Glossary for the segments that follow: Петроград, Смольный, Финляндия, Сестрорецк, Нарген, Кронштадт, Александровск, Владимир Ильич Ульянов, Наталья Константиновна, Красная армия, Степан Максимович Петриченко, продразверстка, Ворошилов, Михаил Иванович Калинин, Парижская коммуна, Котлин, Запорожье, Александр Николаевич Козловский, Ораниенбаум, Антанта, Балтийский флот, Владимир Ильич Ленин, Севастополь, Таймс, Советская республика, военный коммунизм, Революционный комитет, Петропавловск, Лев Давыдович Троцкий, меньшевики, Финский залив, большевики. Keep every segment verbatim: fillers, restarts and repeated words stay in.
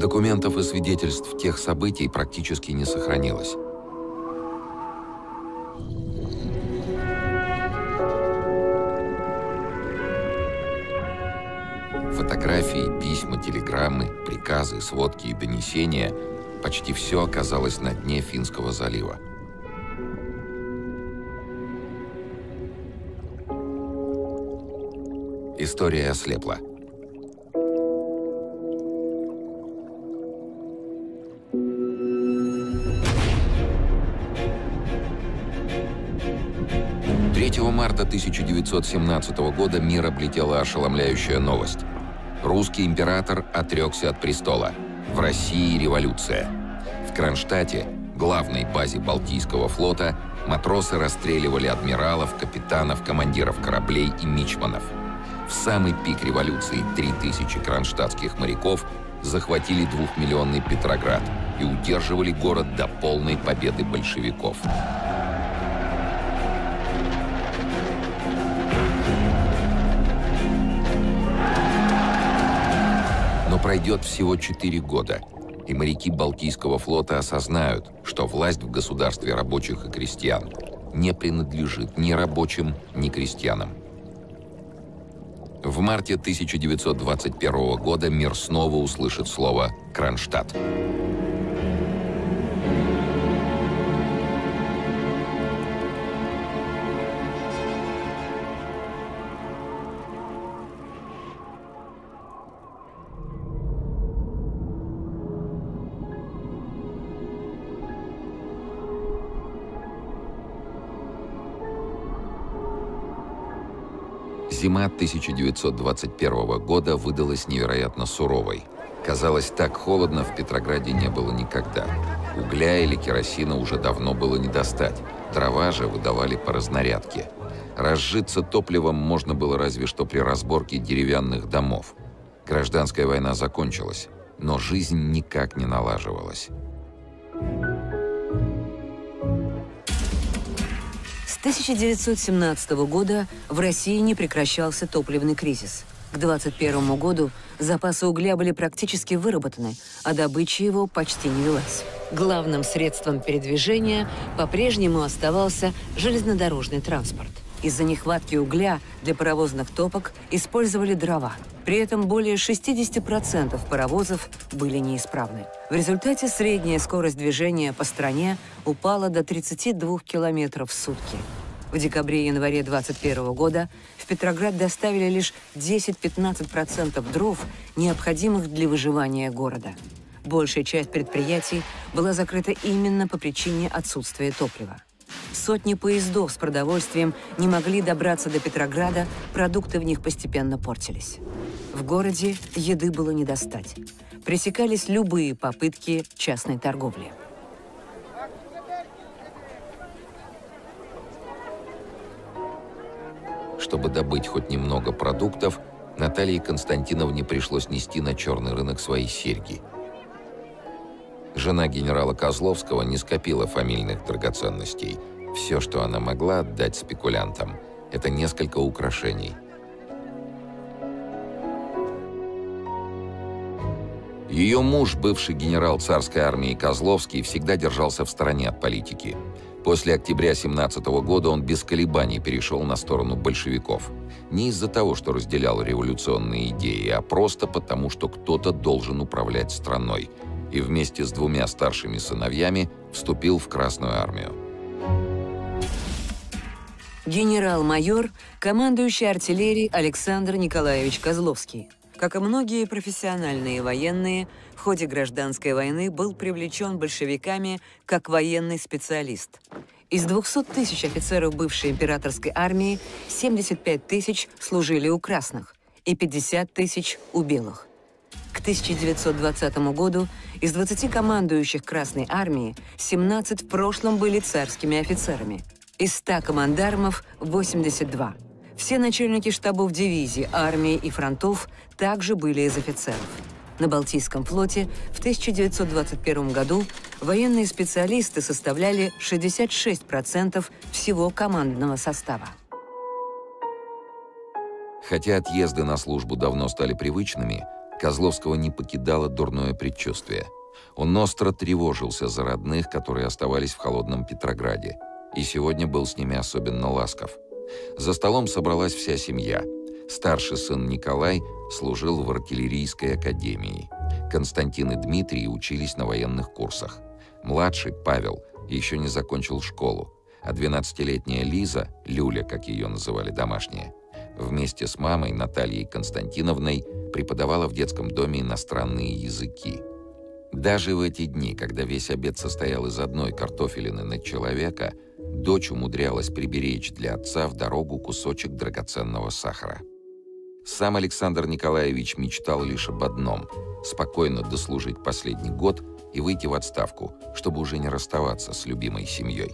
Документов и свидетельств тех событий практически не сохранилось. Фотографии, письма, телеграммы, приказы, сводки и донесения – почти все оказалось на дне Финского залива. История ослепла. третьего марта тысяча девятьсот семнадцатого года мир облетела ошеломляющая новость. Русский император отрекся от престола. В России революция. В Кронштадте, главной базе Балтийского флота, матросы расстреливали адмиралов, капитанов, командиров кораблей и мичманов. В самый пик революции три тысячи кронштадтских моряков захватили двухмиллионный Петроград и удерживали город до полной победы большевиков. Пройдет всего четыре года, и моряки Балтийского флота осознают, что власть в государстве рабочих и крестьян не принадлежит ни рабочим, ни крестьянам. В марте тысяча девятьсот двадцать первого года мир снова услышит слово «Кронштадт». Зима тысяча девятьсот двадцать первого года выдалась невероятно суровой. Казалось, так холодно в Петрограде не было никогда. Угля или керосина уже давно было не достать. Дрова же выдавали по разнарядке. Разжиться топливом можно было разве что при разборке деревянных домов. Гражданская война закончилась, но жизнь никак не налаживалась. С тысяча девятьсот семнадцатого года в России не прекращался топливный кризис. К двадцать первому году запасы угля были практически выработаны, а добыча его почти не велась. Главным средством передвижения по-прежнему оставался железнодорожный транспорт. Из-за нехватки угля для паровозных топок использовали дрова. При этом более шестидесяти процентов паровозов были неисправны. В результате средняя скорость движения по стране упала до тридцати двух километров в сутки. В декабре и январе двадцать первого года в Петроград доставили лишь десять-пятнадцать процентов дров, необходимых для выживания города. Большая часть предприятий была закрыта именно по причине отсутствия топлива. Сотни поездов с продовольствием не могли добраться до Петрограда, продукты в них постепенно портились. В городе еды было не достать. Пресекались любые попытки частной торговли. Чтобы добыть хоть немного продуктов, Наталье Константиновне пришлось нести на черный рынок свои серьги. Жена генерала Козловского не скопила фамильных драгоценностей. Все, что она могла отдать спекулянтам, это несколько украшений. Ее муж, бывший генерал царской армии Козловский, всегда держался в стороне от политики. После октября семнадцатого года он без колебаний перешел на сторону большевиков. Не из-за того, что разделял революционные идеи, а просто потому, что кто-то должен управлять страной. И вместе с двумя старшими сыновьями вступил в Красную армию. Генерал-майор, командующий артиллерией Александр Николаевич Козловский. Как и многие профессиональные военные, в ходе гражданской войны был привлечен большевиками как военный специалист. Из двухсот тысяч офицеров бывшей императорской армии семьдесят пять тысяч служили у красных и пятьдесят тысяч у белых. К тысяча девятьсот двадцатому году из двадцати командующих Красной армии семнадцать в прошлом были царскими офицерами. Из ста командармов восемьдесят два. Все начальники штабов дивизий, армии и фронтов также были из офицеров. На Балтийском флоте в тысяча девятьсот двадцать первом году военные специалисты составляли шестьдесят шесть процентов всего командного состава. Хотя отъезды на службу давно стали привычными, Козловского не покидало дурное предчувствие. Он остро тревожился за родных, которые оставались в холодном Петрограде, и сегодня был с ними особенно ласков. За столом собралась вся семья. Старший сын Николай служил в артиллерийской академии. Константин и Дмитрий учились на военных курсах. Младший, Павел, еще не закончил школу, а двенадцатилетняя Лиза, Люля, как ее называли домашние, вместе с мамой Натальей Константиновной преподавала в детском доме иностранные языки. Даже в эти дни, когда весь обед состоял из одной картофелины на человека, дочь умудрялась приберечь для отца в дорогу кусочек драгоценного сахара. Сам Александр Николаевич мечтал лишь об одном – спокойно дослужить последний год и выйти в отставку, чтобы уже не расставаться с любимой семьей.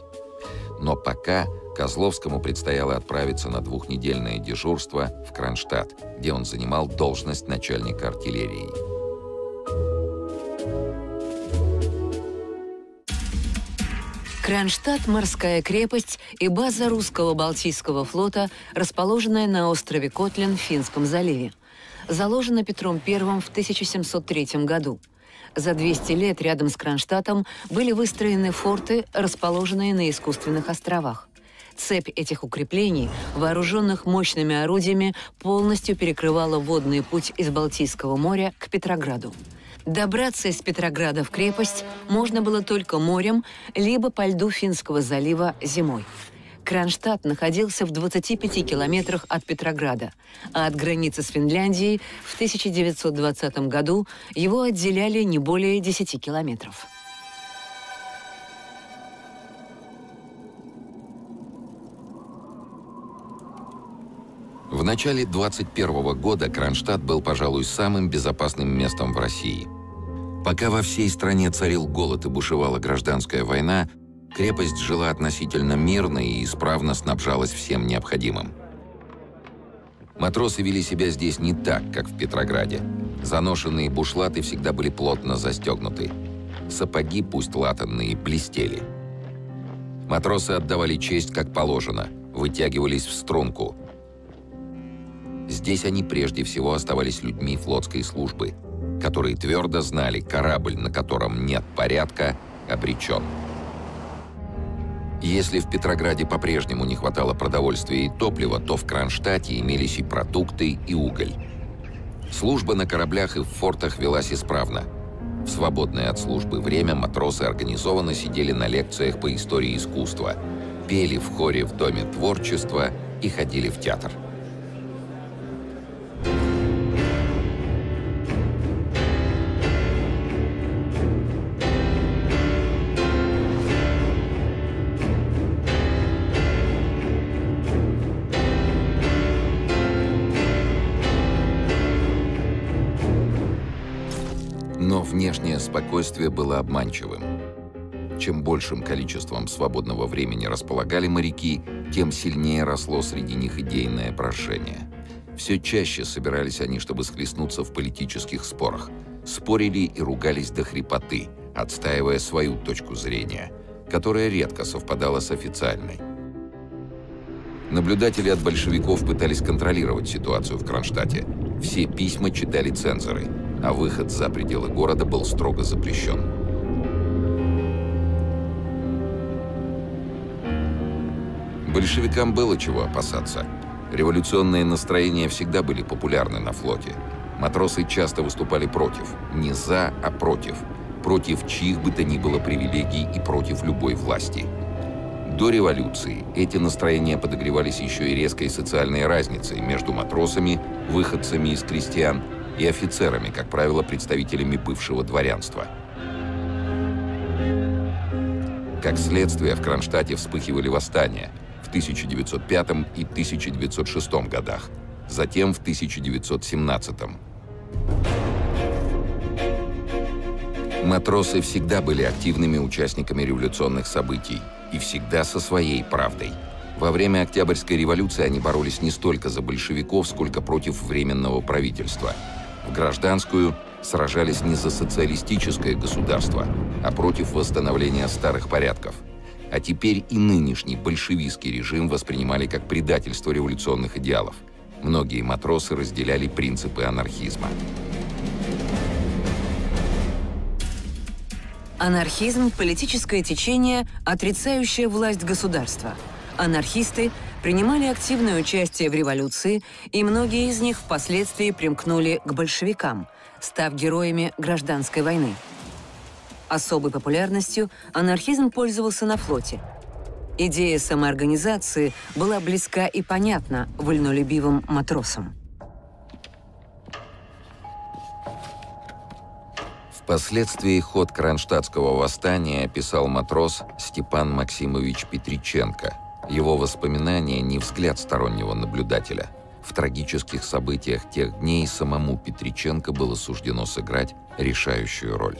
Но пока Козловскому предстояло отправиться на двухнедельное дежурство в Кронштадт, где он занимал должность начальника артиллерии. Кронштадт – морская крепость и база русского Балтийского флота, расположенная на острове Котлин в Финском заливе. Заложена Петром Первым в тысяча семьсот третьем году. За двести лет рядом с Кронштадтом были выстроены форты, расположенные на искусственных островах. Цепь этих укреплений, вооруженных мощными орудиями, полностью перекрывала водный путь из Балтийского моря к Петрограду. Добраться из Петрограда в крепость можно было только морем, либо по льду Финского залива зимой. Кронштадт находился в двадцати пяти километрах от Петрограда, а от границы с Финляндией в тысяча девятьсот двадцатом году его отделяли не более десяти километров. В начале двадцать первого года Кронштадт был, пожалуй, самым безопасным местом в России. Пока во всей стране царил голод и бушевала гражданская война, крепость жила относительно мирно и исправно снабжалась всем необходимым. Матросы вели себя здесь не так, как в Петрограде. Заношенные бушлаты всегда были плотно застегнуты. Сапоги, пусть латанные, блестели. Матросы отдавали честь как положено, вытягивались в струнку. Здесь они прежде всего оставались людьми флотской службы, которые твердо знали, корабль, на котором нет порядка, обречен. Если в Петрограде по-прежнему не хватало продовольствия и топлива, то в Кронштадте имелись и продукты, и уголь. Служба на кораблях и в фортах велась исправно. В свободное от службы время матросы организованно сидели на лекциях по истории искусства, пели в хоре в Доме творчества и ходили в театр. Внешнее спокойствие было обманчивым. Чем большим количеством свободного времени располагали моряки, тем сильнее росло среди них идейное брожение. Все чаще собирались они, чтобы схлестнуться в политических спорах. Спорили и ругались до хрипоты, отстаивая свою точку зрения, которая редко совпадала с официальной. Наблюдатели от большевиков пытались контролировать ситуацию в Кронштадте. Все письма читали цензоры, а выход за пределы города был строго запрещен. Большевикам было чего опасаться. Революционные настроения всегда были популярны на флоте. Матросы часто выступали против. Не за, а против. Против чьих бы то ни было привилегий и против любой власти. До революции эти настроения подогревались еще и резкой социальной разницей между матросами, выходцами из крестьян, и офицерами, как правило, представителями бывшего дворянства. Как следствие, в Кронштадте вспыхивали восстания в тысяча девятьсот пятом и тысяча девятьсот шестом годах, затем в тысяча девятьсот семнадцатом. Матросы всегда были активными участниками революционных событий и всегда со своей правдой. Во время Октябрьской революции они боролись не столько за большевиков, сколько против Временного правительства. В гражданскую сражались не за социалистическое государство, а против восстановления старых порядков. А теперь и нынешний большевистский режим воспринимали как предательство революционных идеалов. Многие матросы разделяли принципы анархизма. Анархизм – политическое течение, отрицающее власть государства. Анархисты принимали активное участие в революции, и многие из них впоследствии примкнули к большевикам, став героями гражданской войны. Особой популярностью анархизм пользовался на флоте. Идея самоорганизации была близка и понятна вольнолюбивым матросам. Впоследствии ход кронштадтского восстания описал матрос Степан Максимович Петриченко. Его воспоминания не взгляд стороннего наблюдателя. В трагических событиях тех дней самому Петриченко было суждено сыграть решающую роль.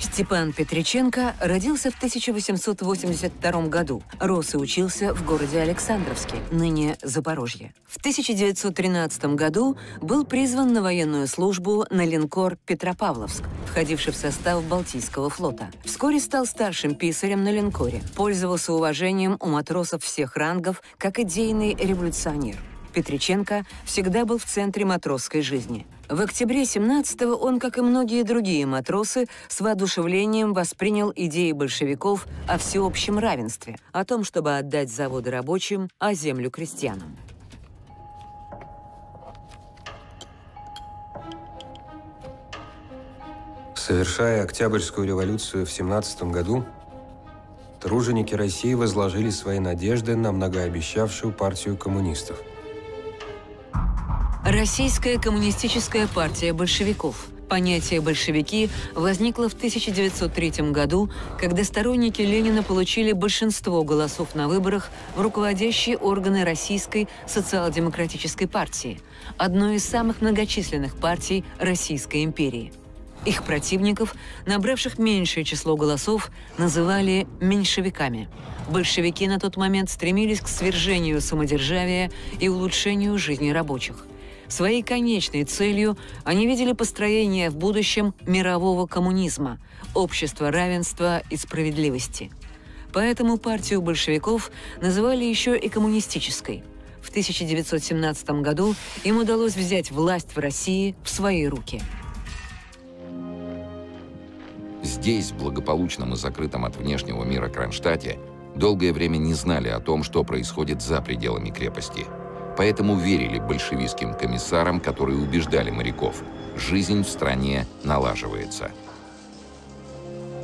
Степан Петриченко родился в тысяча восемьсот восемьдесят втором году, рос и учился в городе Александровске, ныне Запорожье. В тысяча девятьсот тринадцатом году был призван на военную службу на линкор «Петропавловск», входивший в состав Балтийского флота. Вскоре стал старшим писарем на линкоре, пользовался уважением у матросов всех рангов как идейный революционер. Петриченко всегда был в центре матросской жизни. В октябре семнадцатого он, как и многие другие матросы, с воодушевлением воспринял идеи большевиков о всеобщем равенстве, о том, чтобы отдать заводы рабочим, а землю крестьянам. Совершая Октябрьскую революцию в семнадцатом году, труженики России возложили свои надежды на многообещавшую партию коммунистов. Российская коммунистическая партия большевиков. Понятие «большевики» возникло в тысяча девятьсот третьем году, когда сторонники Ленина получили большинство голосов на выборах в руководящие органы Российской социал-демократической партии, одной из самых многочисленных партий Российской империи. Их противников, набравших меньшее число голосов, называли «меньшевиками». Большевики на тот момент стремились к свержению самодержавия и улучшению жизни рабочих. Своей конечной целью они видели построение в будущем мирового коммунизма, общества равенства и справедливости. Поэтому партию большевиков называли еще и коммунистической. В тысяча девятьсот семнадцатом году им удалось взять власть в России в свои руки. Здесь, в благополучном и закрытом от внешнего мира Кронштадте, долгое время не знали о том, что происходит за пределами крепости. Поэтому верили большевистским комиссарам, которые убеждали моряков – жизнь в стране налаживается.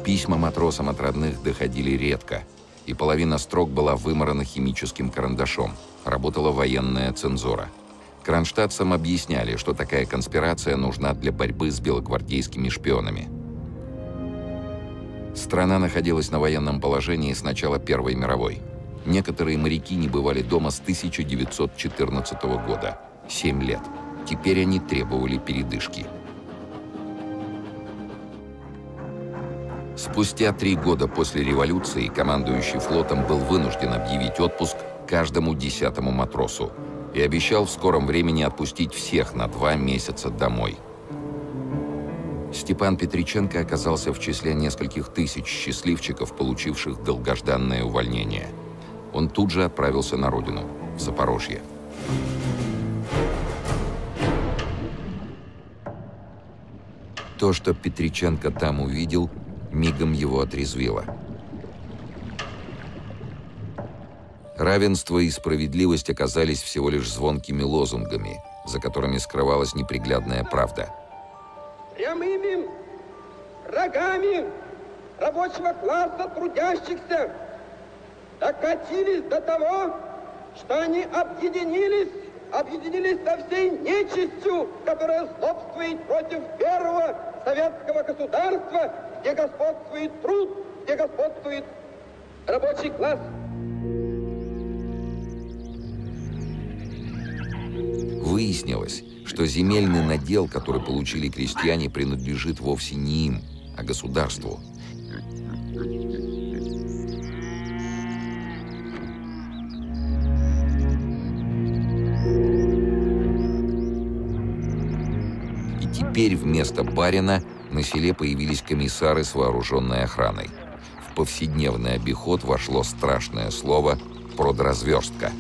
Письма матросам от родных доходили редко, и половина строк была вымарана химическим карандашом. Работала военная цензура. Кронштадтцам объясняли, что такая конспирация нужна для борьбы с белогвардейскими шпионами. Страна находилась на военном положении с начала Первой мировой. Некоторые моряки не бывали дома с тысяча девятьсот четырнадцатого года, семь лет. Теперь они требовали передышки. Спустя три года после революции командующий флотом был вынужден объявить отпуск каждому десятому матросу и обещал в скором времени отпустить всех на два месяца домой. Степан Петриченко оказался в числе нескольких тысяч счастливчиков, получивших долгожданное увольнение. Он тут же отправился на родину, в Запорожье. То, что Петриченко там увидел, мигом его отрезвило. Равенство и справедливость оказались всего лишь звонкими лозунгами, за которыми скрывалась неприглядная правда. Прямыми врагами рабочего класса трудящихся докатились до того, что они объединились, объединились со всей нечистью, которая злобствует против первого советского государства, где господствует труд, где господствует рабочий класс. Выяснилось, что земельный надел, который получили крестьяне, принадлежит вовсе не им, а государству. Теперь вместо барина на селе появились комиссары с вооруженной охраной. В повседневный обиход вошло страшное слово «продразверстка».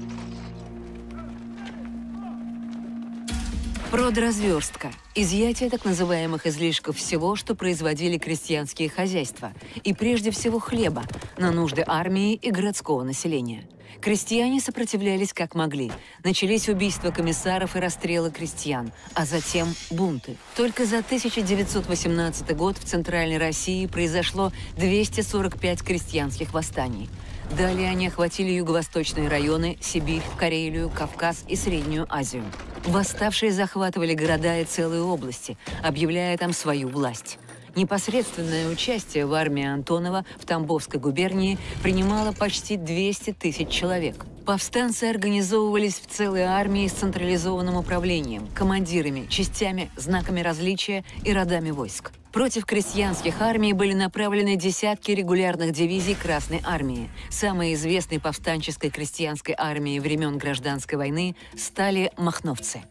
Продразверстка – изъятие так называемых излишков всего, что производили крестьянские хозяйства, и прежде всего хлеба, на нужды армии и городского населения. Крестьяне сопротивлялись как могли. Начались убийства комиссаров и расстрелы крестьян, а затем бунты. Только за тысяча девятьсот восемнадцатый год в Центральной России произошло двести сорок пять крестьянских восстаний. Далее они охватили юго-восточные районы, Сибирь, Карелию, Кавказ и Среднюю Азию. Восставшие захватывали города и целые области, объявляя там свою власть. Непосредственное участие в армии Антонова в Тамбовской губернии принимало почти двести тысяч человек. Повстанцы организовывались в целой армии с централизованным управлением, командирами, частями, знаками различия и родами войск. Против крестьянских армий были направлены десятки регулярных дивизий Красной армии. Самой известной повстанческой крестьянской армией времен Гражданской войны стали махновцы.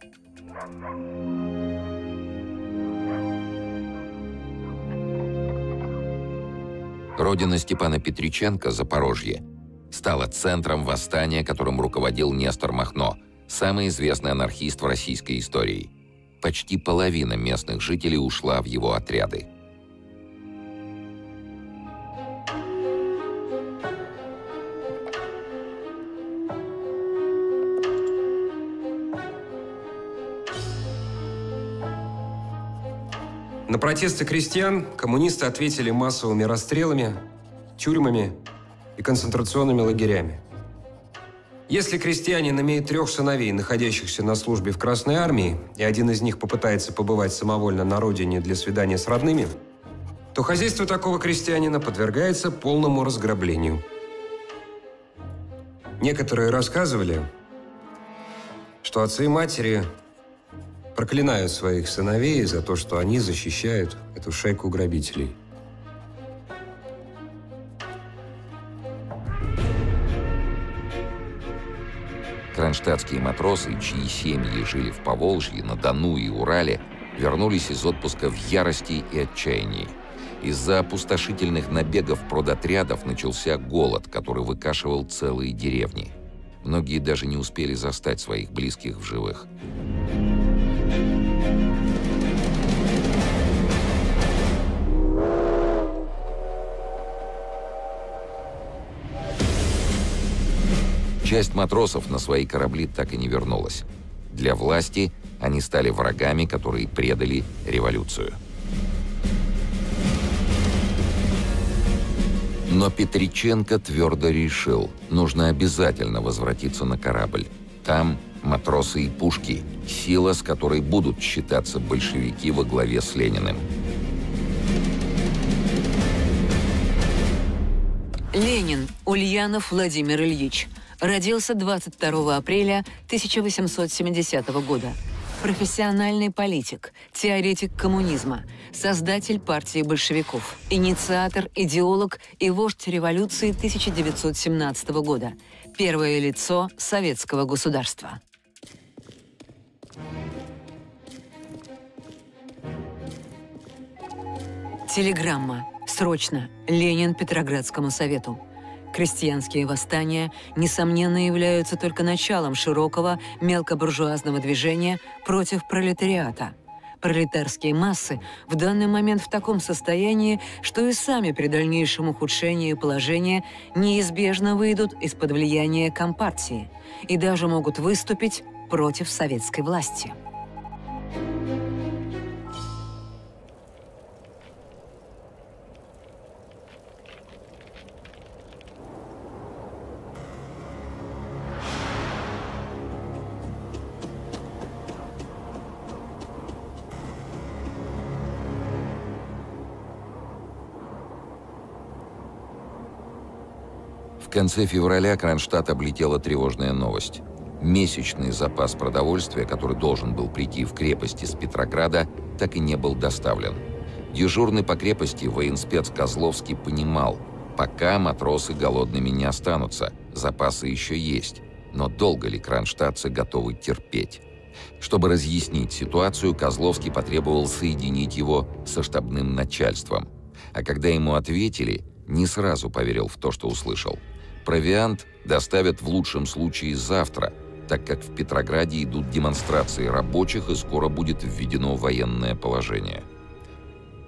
Родина Степана Петриченко, Запорожье, стала центром восстания, которым руководил Нестор Махно, самый известный анархист в российской истории. Почти половина местных жителей ушла в его отряды. На протесты крестьян коммунисты ответили массовыми расстрелами, тюрьмами и концентрационными лагерями. Если крестьянин имеет трех сыновей, находящихся на службе в Красной армии, и один из них попытается побывать самовольно на родине для свидания с родными, то хозяйство такого крестьянина подвергается полному разграблению. Некоторые рассказывали, что отцы и матери проклинают своих сыновей за то, что они защищают эту шайку грабителей. Кронштадтские матросы, чьи семьи жили в Поволжье, на Дону и Урале, вернулись из отпуска в ярости и отчаянии. Из-за опустошительных набегов продотрядов начался голод, который выкашивал целые деревни. Многие даже не успели застать своих близких в живых. Часть матросов на свои корабли так и не вернулась. Для власти они стали врагами, которые предали революцию. Но Петриченко твердо решил, нужно обязательно возвратиться на корабль. Там матросы и пушки, сила, с которой будут считаться большевики во главе с Лениным. Ленин Ульянов Владимир Ильич. Родился двадцать второго апреля тысяча восемьсот семидесятого года. Профессиональный политик, теоретик коммунизма, создатель партии большевиков, инициатор, идеолог и вождь революции тысяча девятьсот семнадцатого года. Первое лицо советского государства. Телеграмма. Срочно. Ленин Петроградскому совету. Крестьянские восстания, несомненно, являются только началом широкого мелкобуржуазного движения против пролетариата. Пролетарские массы в данный момент в таком состоянии, что и сами при дальнейшем ухудшении положения неизбежно выйдут из-под влияния компартии и даже могут выступить против советской власти. В конце февраля Кронштадт облетела тревожная новость. Месячный запас продовольствия, который должен был прийти в крепость из Петрограда, так и не был доставлен. Дежурный по крепости военспец Козловский понимал, пока матросы голодными не останутся, запасы еще есть, но долго ли кронштадтцы готовы терпеть? Чтобы разъяснить ситуацию, Козловский потребовал соединить его со штабным начальством. А когда ему ответили, не сразу поверил в то, что услышал. Провиант доставят в лучшем случае завтра, так как в Петрограде идут демонстрации рабочих и скоро будет введено военное положение.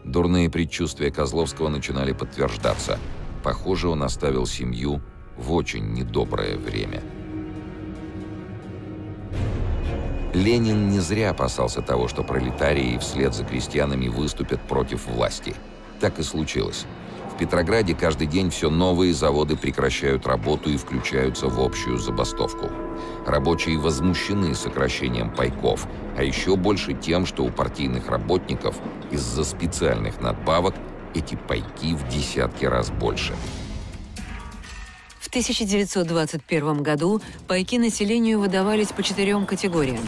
Дурные предчувствия Козловского начинали подтверждаться. Похоже, он оставил семью в очень недоброе время. Ленин не зря опасался того, что пролетарии вслед за крестьянами выступят против власти. Так и случилось. В Петрограде каждый день все новые заводы прекращают работу и включаются в общую забастовку. Рабочие возмущены сокращением пайков, а еще больше тем, что у партийных работников из-за специальных надбавок эти пайки в десятки раз больше. В тысяча девятьсот двадцать первом году пайки населению выдавались по четырем категориям.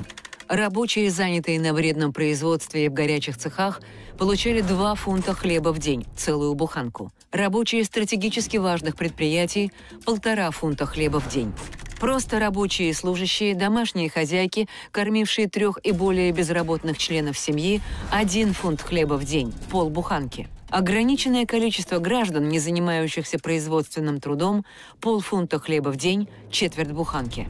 Рабочие, занятые на вредном производстве и в горячих цехах, получали два фунта хлеба в день, целую буханку. Рабочие стратегически важных предприятий – полтора фунта хлеба в день. Просто рабочие служащие, домашние хозяйки, кормившие трех и более безработных членов семьи – один фунт хлеба в день, полбуханки. Ограниченное количество граждан, не занимающихся производственным трудом, полфунта хлеба в день, четверть буханки.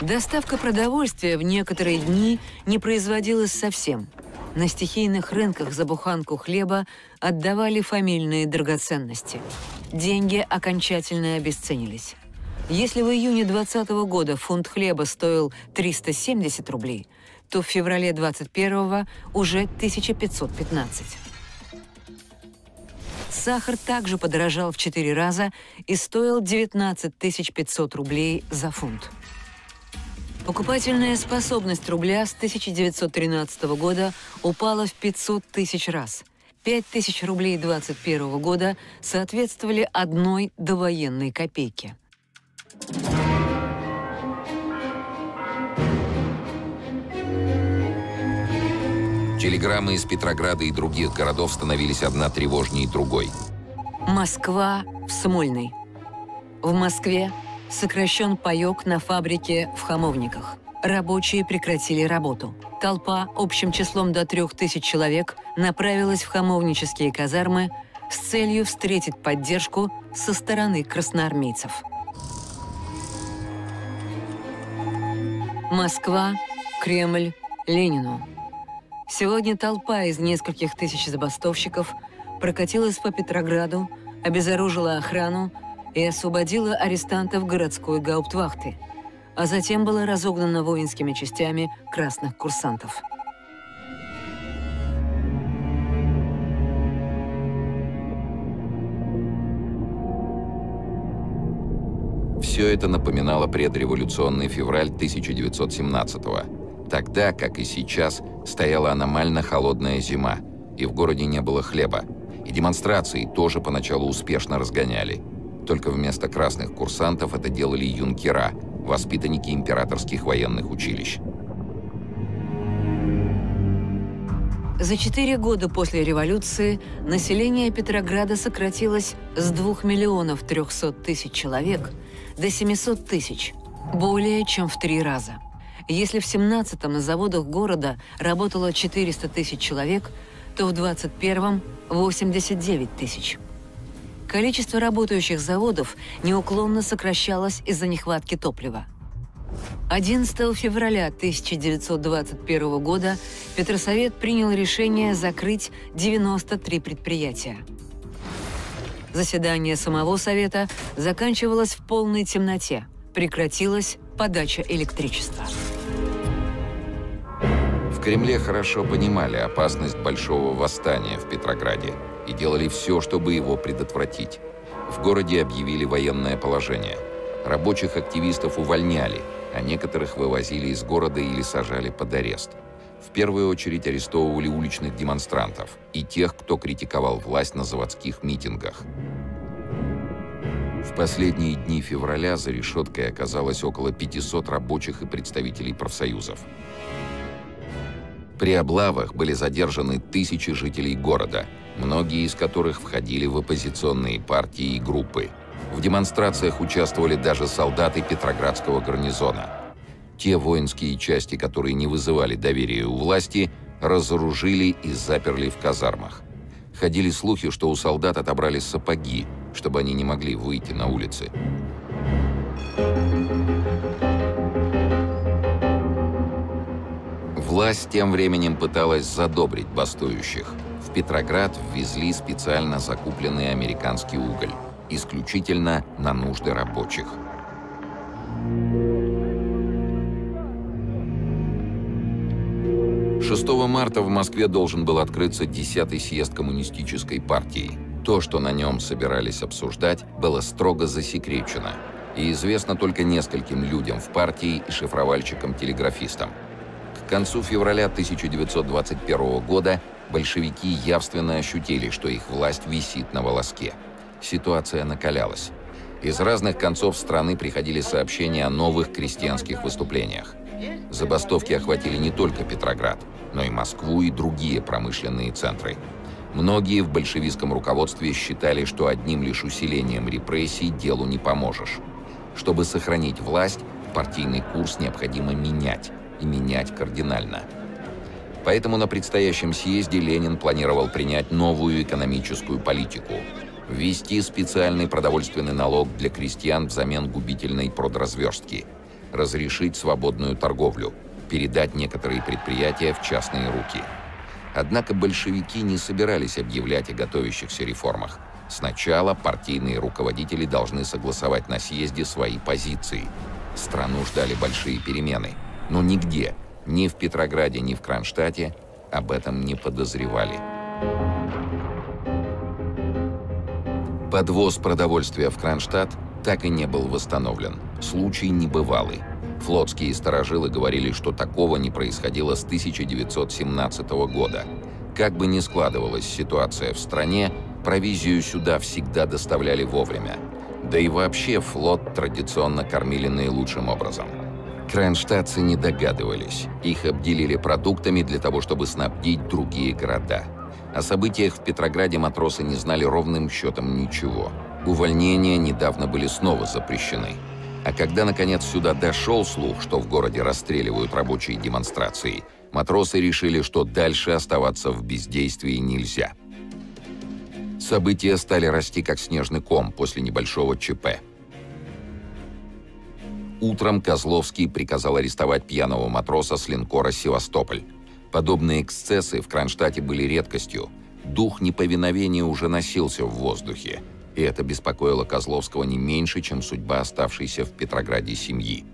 Доставка продовольствия в некоторые дни не производилась совсем. На стихийных рынках за буханку хлеба отдавали фамильные драгоценности. Деньги окончательно обесценились. Если в июне двадцатого года фунт хлеба стоил триста семьдесят рублей, то в феврале двадцать первого уже тысяча пятьсот пятнадцать. Сахар также подорожал в четыре раза и стоил девятнадцать тысяч пятьсот рублей за фунт. Покупательная способность рубля с тысяча девятьсот тринадцатого года упала в пятьсот тысяч раз. пять тысяч рублей двадцать первого года соответствовали одной довоенной копейке. Телеграммы из Петрограда и других городов становились одна тревожнее другой. Москва в Смольный. В Москве сокращен паёк на фабрике в Хамовниках. Рабочие прекратили работу. Толпа общим числом до трех тысяч человек направилась в хамовнические казармы с целью встретить поддержку со стороны красноармейцев. Москва, Кремль, Ленину. Сегодня толпа из нескольких тысяч забастовщиков прокатилась по Петрограду, обезоружила охрану и освободила арестантов городской гауптвахты, а затем была разогнана воинскими частями красных курсантов. Все это напоминало предреволюционный февраль тысяча девятьсот семнадцатого. Тогда, как и сейчас, стояла аномально холодная зима, и в городе не было хлеба. И демонстрации тоже поначалу успешно разгоняли. Только вместо красных курсантов это делали юнкера, воспитанники императорских военных училищ. За четыре года после революции население Петрограда сократилось с двух миллионов трёхсот тысяч человек до семисот тысяч, более чем в три раза. Если в семнадцатом на заводах города работало четыреста тысяч человек, то в двадцать первом – восемьдесят девять тысяч. Количество работающих заводов неуклонно сокращалось из-за нехватки топлива. одиннадцатого февраля тысяча девятьсот двадцать первого года Петросовет принял решение закрыть девяносто три предприятия. Заседание самого Совета заканчивалось в полной темноте, прекратилась подача электричества. В Кремле хорошо понимали опасность большого восстания в Петрограде и делали все, чтобы его предотвратить. В городе объявили военное положение. Рабочих активистов увольняли, а некоторых вывозили из города или сажали под арест. В первую очередь арестовывали уличных демонстрантов и тех, кто критиковал власть на заводских митингах. В последние дни февраля за решеткой оказалось около пятисот рабочих и представителей профсоюзов. При облавах были задержаны тысячи жителей города, многие из которых входили в оппозиционные партии и группы. В демонстрациях участвовали даже солдаты Петроградского гарнизона. Те воинские части, которые не вызывали доверия у власти, разоружили и заперли в казармах. Ходили слухи, что у солдат отобрали сапоги, чтобы они не могли выйти на улицы. Власть тем временем пыталась задобрить бастующих. В Петроград ввезли специально закупленный американский уголь, исключительно на нужды рабочих. шестого марта в Москве должен был открыться десятый съезд коммунистической партии. То, что на нем собирались обсуждать, было строго засекречено и известно только нескольким людям в партии и шифровальщикам-телеграфистам. К концу февраля тысяча девятьсот двадцать первого года большевики явственно ощутили, что их власть висит на волоске. Ситуация накалялась. Из разных концов страны приходили сообщения о новых крестьянских выступлениях. Забастовки охватили не только Петроград, но и Москву и другие промышленные центры. Многие в большевистском руководстве считали, что одним лишь усилением репрессий делу не поможешь. Чтобы сохранить власть, партийный курс необходимо менять, и менять кардинально. Поэтому на предстоящем съезде Ленин планировал принять новую экономическую политику. Ввести специальный продовольственный налог для крестьян взамен губительной продразверстки, разрешить свободную торговлю, передать некоторые предприятия в частные руки. Однако большевики не собирались объявлять о готовящихся реформах. Сначала партийные руководители должны согласовать на съезде свои позиции. Страну ждали большие перемены, но нигде, ни в Петрограде, ни в Кронштадте, об этом не подозревали. Подвоз продовольствия в Кронштадт так и не был восстановлен. Случай небывалый. Флотские старожилы говорили, что такого не происходило с тысяча девятьсот семнадцатого года. Как бы ни складывалась ситуация в стране, провизию сюда всегда доставляли вовремя. Да и вообще флот традиционно кормили наилучшим образом. Кронштадтцы не догадывались. Их обделили продуктами для того, чтобы снабдить другие города. О событиях в Петрограде матросы не знали ровным счетом ничего. Увольнения недавно были снова запрещены. А когда, наконец, сюда дошел слух, что в городе расстреливают рабочие демонстрации, матросы решили, что дальше оставаться в бездействии нельзя. События стали расти как снежный ком после небольшого ЧП. Утром Козловский приказал арестовать пьяного матроса с линкора «Севастополь». Подобные эксцессы в Кронштадте были редкостью. Дух неповиновения уже носился в воздухе, и это беспокоило Козловского не меньше, чем судьба оставшейся в Петрограде семьи.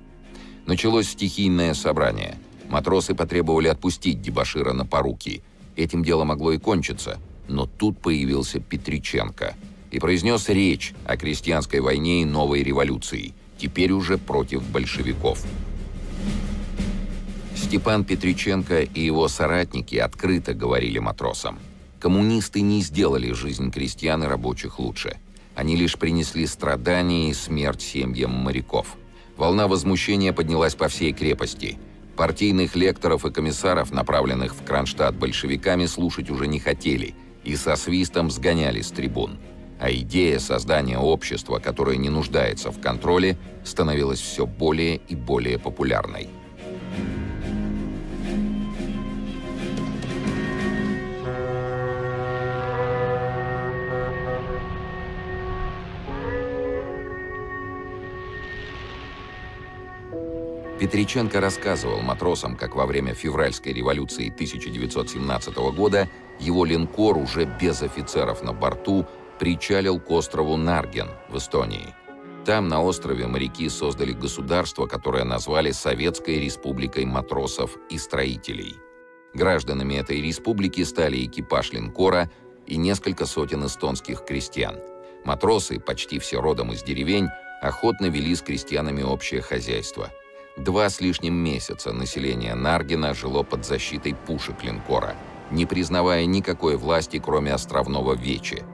Началось стихийное собрание. Матросы потребовали отпустить дебошира на поруки. Этим дело могло и кончиться, но тут появился Петриченко и произнес речь о крестьянской войне и новой революции, теперь уже против большевиков. Степан Петриченко и его соратники открыто говорили матросам: коммунисты не сделали жизнь крестьян и рабочих лучше. Они лишь принесли страдания и смерть семьям моряков. Волна возмущения поднялась по всей крепости. Партийных лекторов и комиссаров, направленных в Кронштадт большевиками, слушать уже не хотели и со свистом сгоняли с трибун. А идея создания общества, которое не нуждается в контроле, становилась все более и более популярной. Петриченко рассказывал матросам, как во время Февральской революции тысяча девятьсот семнадцатого года его линкор уже без офицеров на борту причалил к острову Нарген в Эстонии. Там, на острове, моряки создали государство, которое назвали Советской республикой матросов и строителей. Гражданами этой республики стали экипаж линкора и несколько сотен эстонских крестьян. Матросы, почти все родом из деревень, охотно вели с крестьянами общее хозяйство. Два с лишним месяца население Наргена жило под защитой пушек линкора, не признавая никакой власти, кроме островного вечи.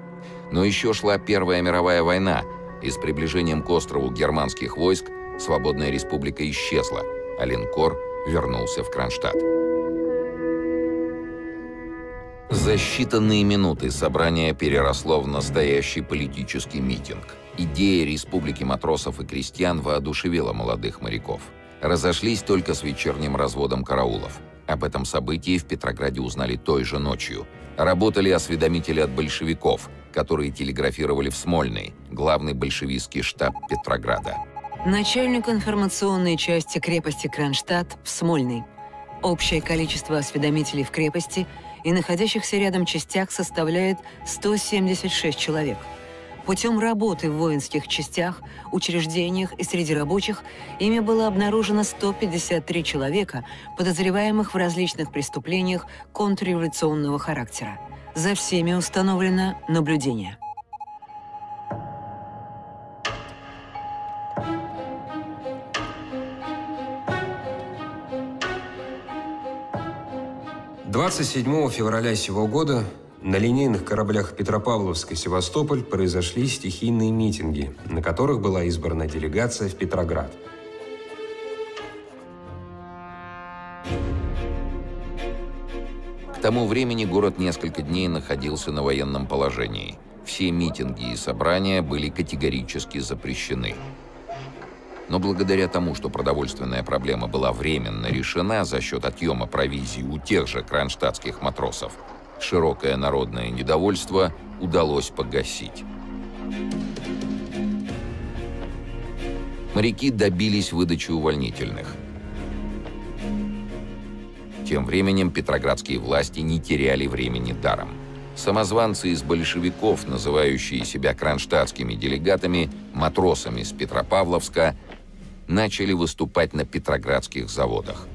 Но еще шла Первая мировая война, и с приближением к острову германских войск свободная республика исчезла, а линкор вернулся в Кронштадт. За считанные минуты собрание переросло в настоящий политический митинг. Идея республики матросов и крестьян воодушевила молодых моряков. Разошлись только с вечерним разводом караулов. Об этом событии в Петрограде узнали той же ночью. Работали осведомители от большевиков, которые телеграфировали в Смольный, главный большевистский штаб Петрограда. Начальник информационной части крепости Кронштадт в Смольный. Общее количество осведомителей в крепости и находящихся рядом частях составляет сто семьдесят шесть человек. Путем работы в воинских частях, учреждениях и среди рабочих ими было обнаружено сто пятьдесят три человека, подозреваемых в различных преступлениях контрреволюционного характера. За всеми установлено наблюдение. двадцать седьмого февраля сего года на линейных кораблях Петропавловск и Севастополь произошли стихийные митинги, на которых была избрана делегация в Петроград. К тому времени город несколько дней находился на военном положении. Все митинги и собрания были категорически запрещены. Но благодаря тому, что продовольственная проблема была временно решена за счет отъема провизии у тех же кронштадтских матросов, широкое народное недовольство удалось погасить. Моряки добились выдачи увольнительных. Тем временем петроградские власти не теряли времени даром. Самозванцы из большевиков, называющие себя кронштадтскими делегатами, матросами с Петропавловска, начали выступать на петроградских заводах.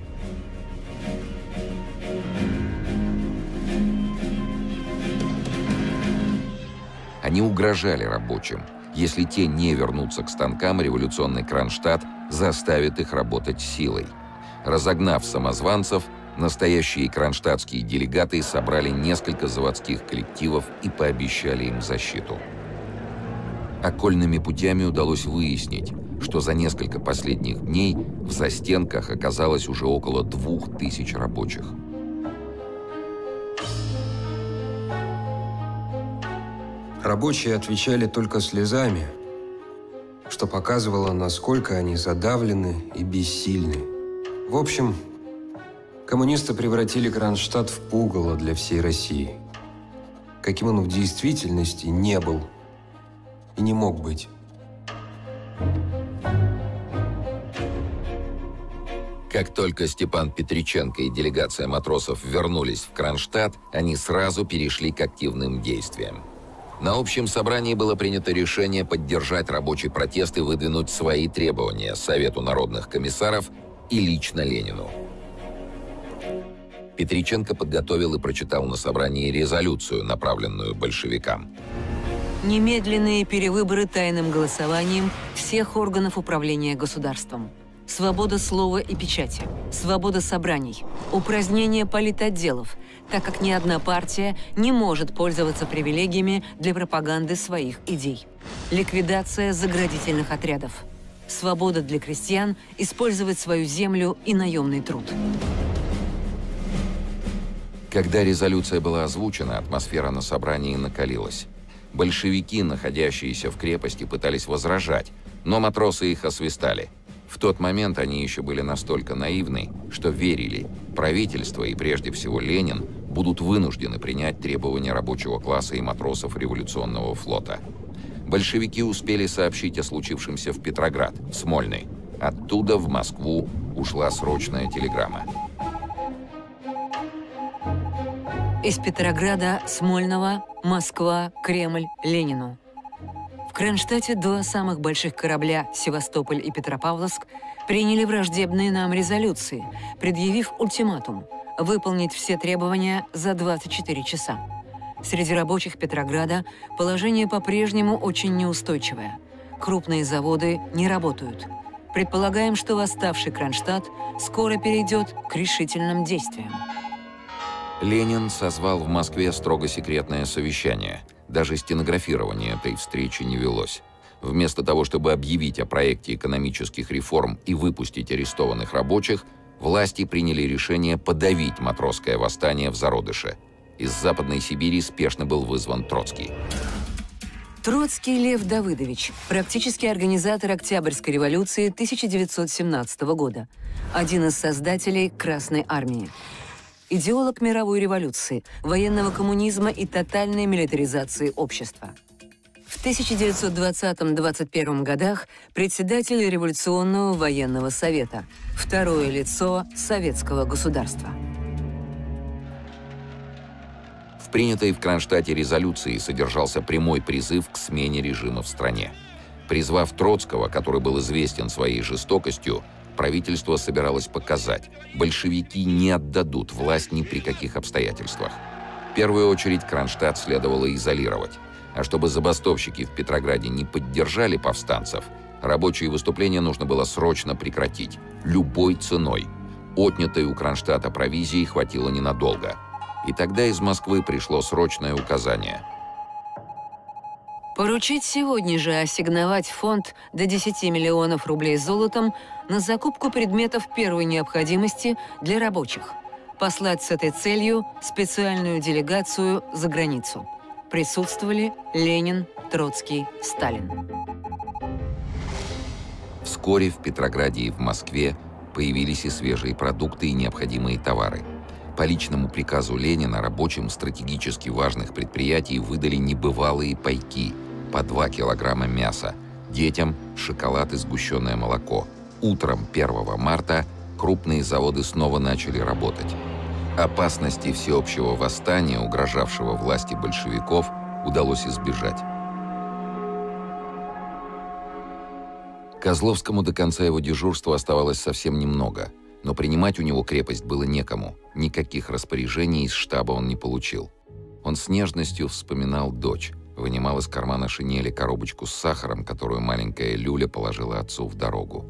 Они угрожали рабочим. Если те не вернутся к станкам, революционный Кронштадт заставит их работать силой. Разогнав самозванцев, настоящие кронштадтские делегаты собрали несколько заводских коллективов и пообещали им защиту. Окольными путями удалось выяснить, что за несколько последних дней в застенках оказалось уже около двух тысяч рабочих. Рабочие отвечали только слезами, что показывало, насколько они задавлены и бессильны. В общем, коммунисты превратили Кронштадт в пугало для всей России, каким он в действительности не был и не мог быть. Как только Степан Петриченко и делегация матросов вернулись в Кронштадт, они сразу перешли к активным действиям. На общем собрании было принято решение поддержать рабочий протест и выдвинуть свои требования Совету народных комиссаров и лично Ленину. Петриченко подготовил и прочитал на собрании резолюцию, направленную большевикам. Немедленные перевыборы тайным голосованием всех органов управления государством. Свобода слова и печати. Свобода собраний. Упразднение политотделов, так как ни одна партия не может пользоваться привилегиями для пропаганды своих идей. Ликвидация заградительных отрядов. Свобода для крестьян использовать свою землю и наемный труд. Когда резолюция была озвучена, атмосфера на собрании накалилась. Большевики, находящиеся в крепости, пытались возражать, но матросы их освистали. В тот момент они еще были настолько наивны, что верили, правительство и прежде всего Ленин будут вынуждены принять требования рабочего класса и матросов революционного флота. Большевики успели сообщить о случившемся в Петроград, в Смольный. Оттуда в Москву ушла срочная телеграмма. Из Петрограда, Смольного, Москва, Кремль, Ленину. В Кронштадте два самых больших корабля «Севастополь» и «Петропавловск» приняли враждебные нам резолюции, предъявив ультиматум – выполнить все требования за двадцать четыре часа. Среди рабочих Петрограда положение по-прежнему очень неустойчивое. Крупные заводы не работают. Предполагаем, что восставший Кронштадт скоро перейдет к решительным действиям. Ленин созвал в Москве строго секретное совещание. Даже стенографирование этой встречи не велось. Вместо того, чтобы объявить о проекте экономических реформ и выпустить арестованных рабочих, власти приняли решение подавить матросское восстание в зародыше. Из Западной Сибири спешно был вызван Троцкий. Троцкий Лев Давыдович, практически организатор Октябрьской революции тысяча девятьсот семнадцатого года, один из создателей Красной армии. Идеолог мировой революции, военного коммунизма и тотальной милитаризации общества. В В тысяча девятьсот двадцатом — двадцать первом годах председатель Революционного военного совета, второе лицо советского государства. В принятой в Кронштадте резолюции содержался прямой призыв к смене режима в стране. Призвав Троцкого, который был известен своей жестокостью, правительство собиралось показать: большевики не отдадут власть ни при каких обстоятельствах. В первую очередь Кронштадт следовало изолировать. А чтобы забастовщики в Петрограде не поддержали повстанцев, рабочие выступления нужно было срочно прекратить, любой ценой. Отнятой у Кронштадта провизии хватило ненадолго. И тогда из Москвы пришло срочное указание. Поручить сегодня же ассигновать фонд до десяти миллионов рублей золотом на закупку предметов первой необходимости для рабочих. Послать с этой целью специальную делегацию за границу. Присутствовали Ленин, Троцкий, Сталин. Вскоре в Петрограде и в Москве появились и свежие продукты, и необходимые товары. По личному приказу Ленина рабочим стратегически важных предприятий выдали небывалые пайки по два килограмма мяса, детям шоколад и сгущенное молоко. Утром первого марта крупные заводы снова начали работать. Опасности всеобщего восстания, угрожавшего власти большевиков, удалось избежать. Козловскому до конца его дежурства оставалось совсем немного, но принимать у него крепость было некому, никаких распоряжений из штаба он не получил. Он с нежностью вспоминал дочь, вынимал из кармана шинели коробочку с сахаром, которую маленькая Люля положила отцу в дорогу.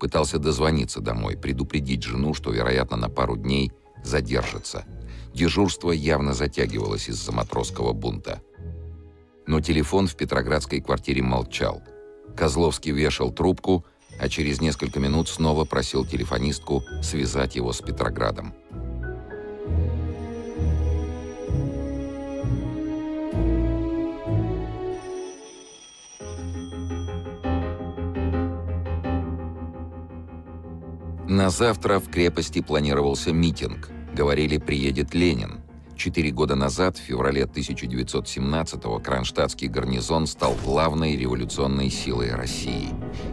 Пытался дозвониться домой, предупредить жену, что, вероятно, на пару дней задержится. Дежурство явно затягивалось из-за матросского бунта. Но телефон в петроградской квартире молчал. Козловский вешал трубку, а через несколько минут снова просил телефонистку связать его с Петроградом. На завтра в крепости планировался митинг. Говорили, приедет Ленин. Четыре года назад, в феврале тысяча девятьсот семнадцатого, кронштадтский гарнизон стал главной революционной силой России.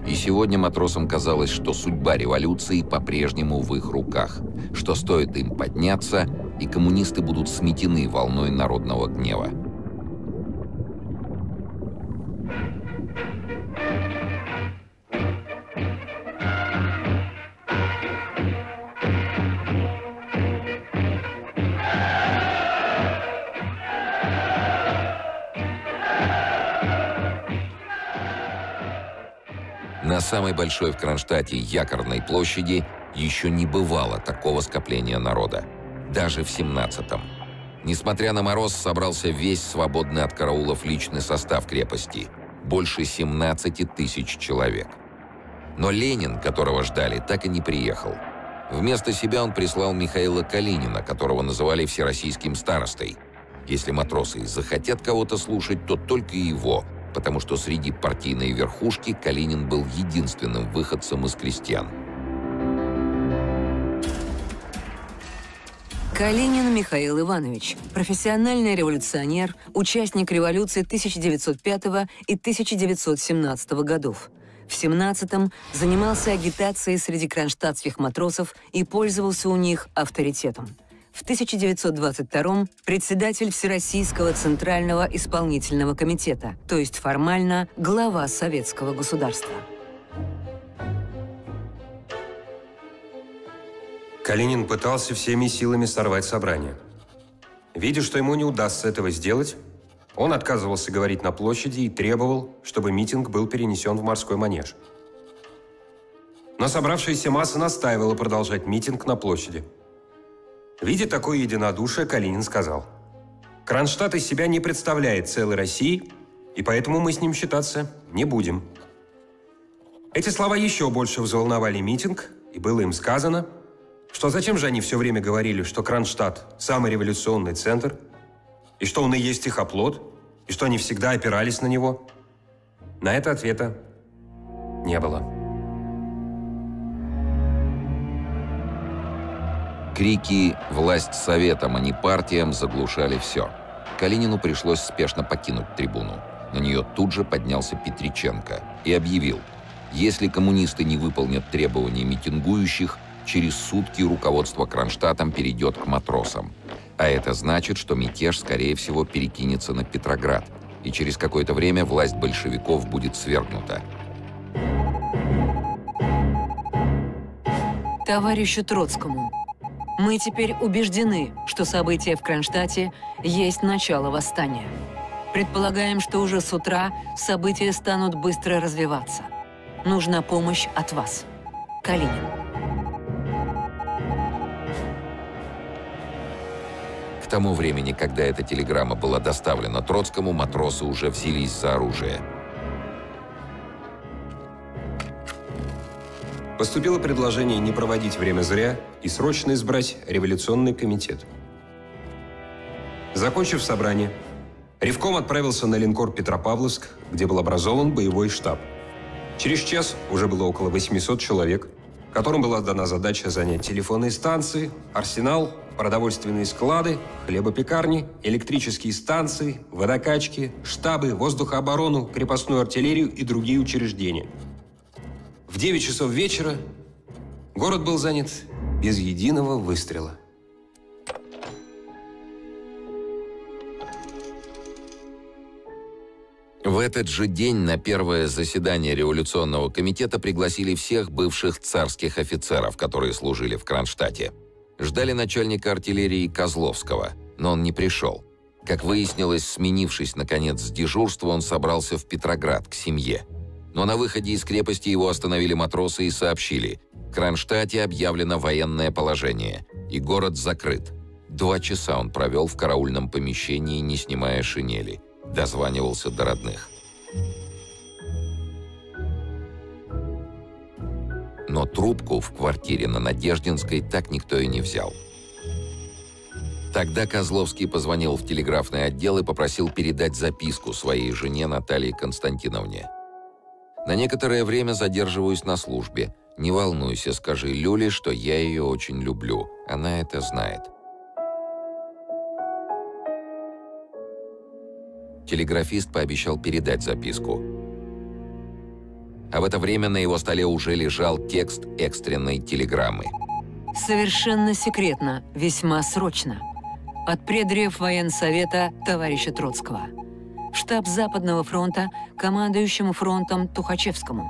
И сегодня матросам казалось, что судьба революции по-прежнему в их руках, что стоит им подняться, и коммунисты будут сметены волной народного гнева. На самой большой в Кронштадте якорной площади еще не бывало такого скопления народа. Даже в семнадцатом. Несмотря на мороз, собрался весь свободный от караулов личный состав крепости. Больше семнадцати тысяч человек. Но Ленин, которого ждали, так и не приехал. Вместо себя он прислал Михаила Калинина, которого называли всероссийским старостой. Если матросы захотят кого-то слушать, то только его, потому что среди партийной верхушки Калинин был единственным выходцем из крестьян. Калинин Михаил Иванович – профессиональный революционер, участник революции тысяча девятьсот пятого и тысяча девятьсот семнадцатого годов. В семнадцатом занимался агитацией среди кронштадтских матросов и пользовался у них авторитетом. В тысяча девятьсот двадцать втором председатель Всероссийского Центрального исполнительного комитета, то есть формально глава советского государства. Калинин пытался всеми силами сорвать собрание. Видя, что ему не удастся этого сделать, он отказывался говорить на площади и требовал, чтобы митинг был перенесен в морской манеж. Но собравшаяся масса настаивала продолжать митинг на площади. Видя такое единодушие, Калинин сказал: «Кронштадт из себя не представляет целой России, и поэтому мы с ним считаться не будем». Эти слова еще больше взволновали митинг, и было им сказано, что зачем же они все время говорили, что Кронштадт – самый революционный центр, и что он и есть их оплот, и что они всегда опирались на него. На это ответа не было. Крики «Власть советам, а не партиям» заглушали все. Калинину пришлось спешно покинуть трибуну. На нее тут же поднялся Петриченко и объявил: если коммунисты не выполнят требования митингующих, через сутки руководство Кронштадтом перейдет к матросам. А это значит, что мятеж, скорее всего, перекинется на Петроград, и через какое-то время власть большевиков будет свергнута. Товарищу Троцкому. Мы теперь убеждены, что события в Кронштадте есть начало восстания. Предполагаем, что уже с утра события станут быстро развиваться. Нужна помощь от вас. Калинин. К тому времени, когда эта телеграмма была доставлена Троцкому, матросы уже взялись за оружие. Поступило предложение не проводить время зря и срочно избрать революционный комитет. Закончив собрание, ревком отправился на линкор «Петропавловск», где был образован боевой штаб. Через час уже было около восьмисот человек, которым была дана задача занять телефонные станции, арсенал, продовольственные склады, хлебопекарни, электрические станции, водокачки, штабы, воздухооборону, крепостную артиллерию и другие учреждения. В девять часов вечера город был занят без единого выстрела. В этот же день на первое заседание революционного комитета пригласили всех бывших царских офицеров, которые служили в Кронштадте. Ждали начальника артиллерии Козловского, но он не пришел. Как выяснилось, сменившись, наконец, с дежурства, он собрался в Петроград к семье. Но на выходе из крепости его остановили матросы и сообщили: в Кронштадте объявлено военное положение, и город закрыт. Два часа он провел в караульном помещении, не снимая шинели. Дозванивался до родных. Но трубку в квартире на Надеждинской так никто и не взял. Тогда Козловский позвонил в телеграфный отдел и попросил передать записку своей жене Наталье Константиновне. «На некоторое время задерживаюсь на службе. Не волнуйся, скажи Люле, что я ее очень люблю. Она это знает». Телеграфист пообещал передать записку. А в это время на его столе уже лежал текст экстренной телеграммы. «Совершенно секретно, весьма срочно. От предрев военсовета товарища Троцкого. В штаб Западного фронта командующему фронтом Тухачевскому.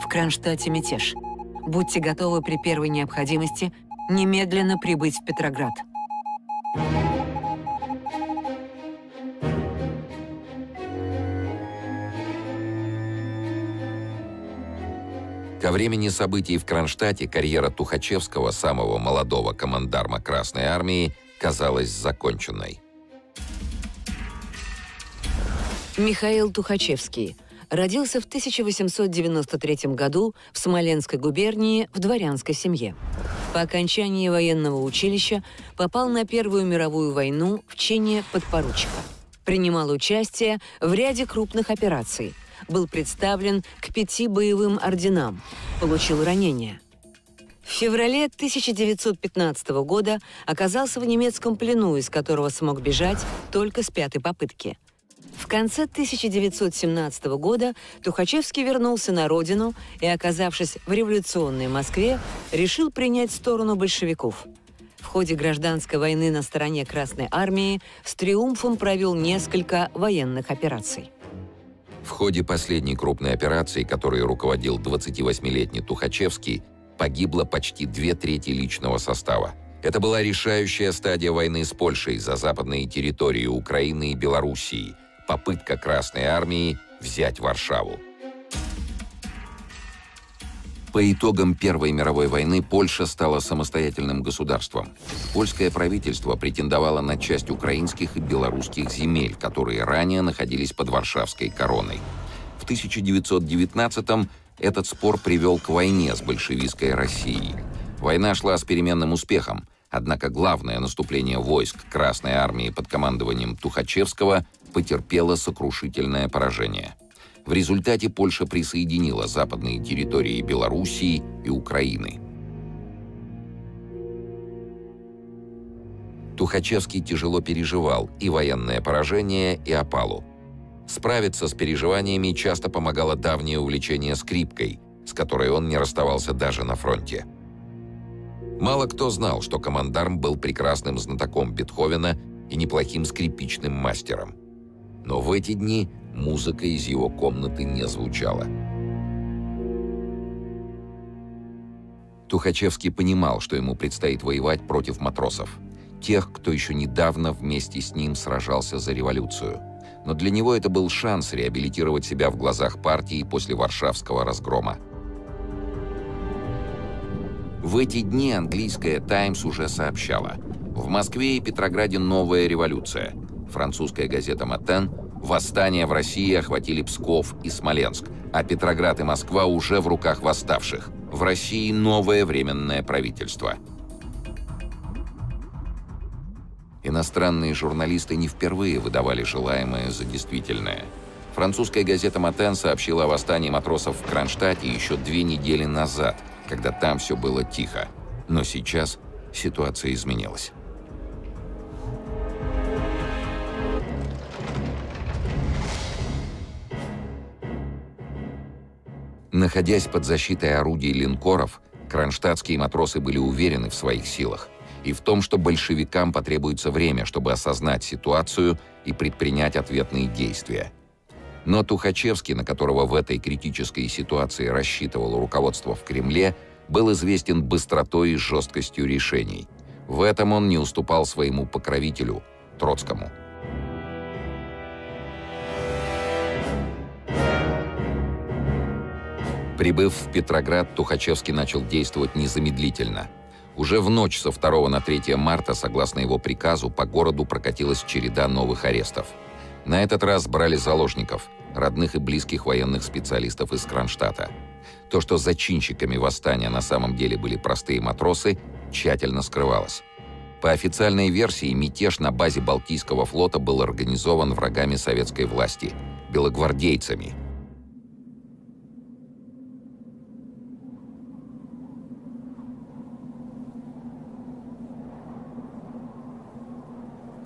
В Кронштадте мятеж. Будьте готовы при первой необходимости немедленно прибыть в Петроград». Ко времени событий в Кронштадте карьера Тухачевского, самого молодого командарма Красной армии, казалась законченной. Михаил Тухачевский родился в тысяча восемьсот девяносто третьем году в Смоленской губернии в дворянской семье. По окончании военного училища попал на Первую мировую войну в чине подпоручика. Принимал участие в ряде крупных операций. Был представлен к пяти боевым орденам, получил ранения. В феврале тысяча девятьсот пятнадцатого года оказался в немецком плену, из которого смог бежать только с пятой попытки. В конце тысяча девятьсот семнадцатого года Тухачевский вернулся на родину и, оказавшись в революционной Москве, решил принять сторону большевиков. В ходе гражданской войны на стороне Красной армии с триумфом провел несколько военных операций. В ходе последней крупной операции, которой руководил двадцативосьмилетний Тухачевский, погибло почти две трети личного состава. Это была решающая стадия войны с Польшей за западные территории Украины и Белоруссии, попытка Красной армии взять Варшаву. По итогам Первой мировой войны Польша стала самостоятельным государством. Польское правительство претендовало на часть украинских и белорусских земель, которые ранее находились под Варшавской короной. В тысяча девятьсот девятнадцатом этот спор привел к войне с большевистской Россией. Война шла с переменным успехом, однако главное наступление войск Красной армии под командованием Тухачевского потерпело сокрушительное поражение. В результате Польша присоединила западные территории Белоруссии и Украины. Тухачевский тяжело переживал и военное поражение, и опалу. Справиться с переживаниями часто помогало давнее увлечение скрипкой, с которой он не расставался даже на фронте. Мало кто знал, что командарм был прекрасным знатоком Бетховена и неплохим скрипичным мастером. Но в эти дни музыка из его комнаты не звучала. Тухачевский понимал, что ему предстоит воевать против матросов, тех, кто еще недавно вместе с ним сражался за революцию. Но для него это был шанс реабилитировать себя в глазах партии после Варшавского разгрома. В эти дни английская «Таймс» уже сообщала: в Москве и Петрограде новая революция. Французская газета «Матен»: восстания в России охватили Псков и Смоленск, а Петроград и Москва уже в руках восставших. В России новое временное правительство. Иностранные журналисты не впервые выдавали желаемое за действительное. Французская газета «Матен» сообщила о восстании матросов в Кронштадте еще две недели назад, когда там все было тихо. Но сейчас ситуация изменилась. Находясь под защитой орудий линкоров, кронштадтские матросы были уверены в своих силах и в том, что большевикам потребуется время, чтобы осознать ситуацию и предпринять ответные действия. Но Тухачевский, на которого в этой критической ситуации рассчитывало руководство в Кремле, был известен быстротой и жесткостью решений. В этом он не уступал своему покровителю, Троцкому. Прибыв в Петроград, Тухачевский начал действовать незамедлительно. Уже в ночь со второго на третье марта, согласно его приказу, по городу прокатилась череда новых арестов. На этот раз брали заложников, родных и близких военных специалистов из Кронштадта. То, что зачинщиками восстания на самом деле были простые матросы, тщательно скрывалось. По официальной версии, мятеж на базе Балтийского флота был организован врагами советской власти – белогвардейцами.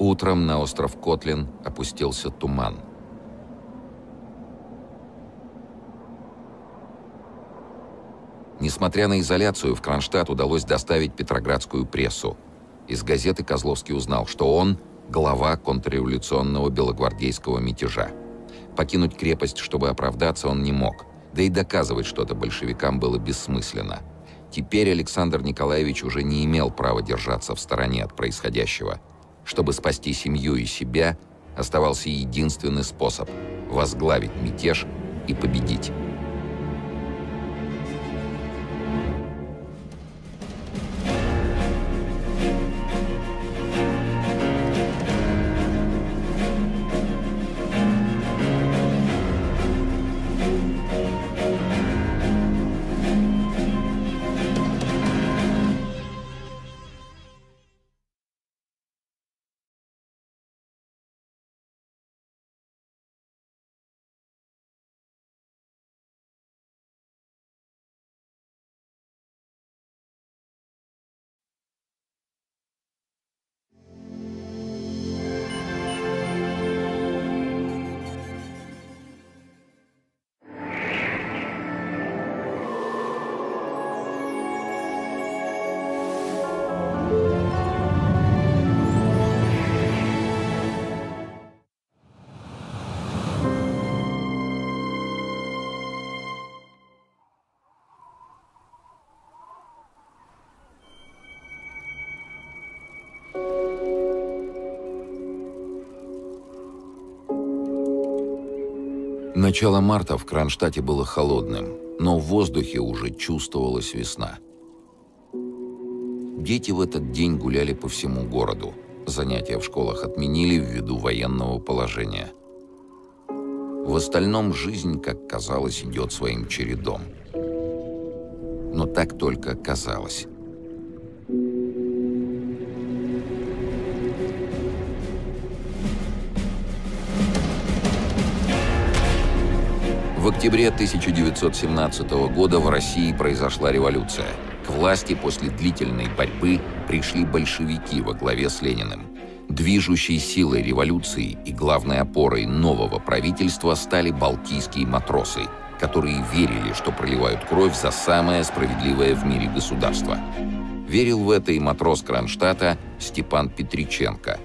Утром на остров Котлин опустился туман. Несмотря на изоляцию, в Кронштадт удалось доставить петроградскую прессу. Из газеты Козловский узнал, что он – глава контрреволюционного белогвардейского мятежа. Покинуть крепость, чтобы оправдаться, он не мог, да и доказывать что-то большевикам было бессмысленно. Теперь Александр Николаевич уже не имел права держаться в стороне от происходящего. Чтобы спасти семью и себя, оставался единственный способ – возглавить мятеж и победить. Начало марта в Кронштадте было холодным, но в воздухе уже чувствовалась весна. Дети в этот день гуляли по всему городу. Занятия в школах отменили ввиду военного положения. В остальном жизнь, как казалось, идет своим чередом. Но так только казалось. В октябре тысяча девятьсот семнадцатого года в России произошла революция. К власти после длительной борьбы пришли большевики во главе с Лениным. Движущей силой революции и главной опорой нового правительства стали балтийские матросы, которые верили, что проливают кровь за самое справедливое в мире государство. Верил в это и матрос Кронштадта Степан Петриченко.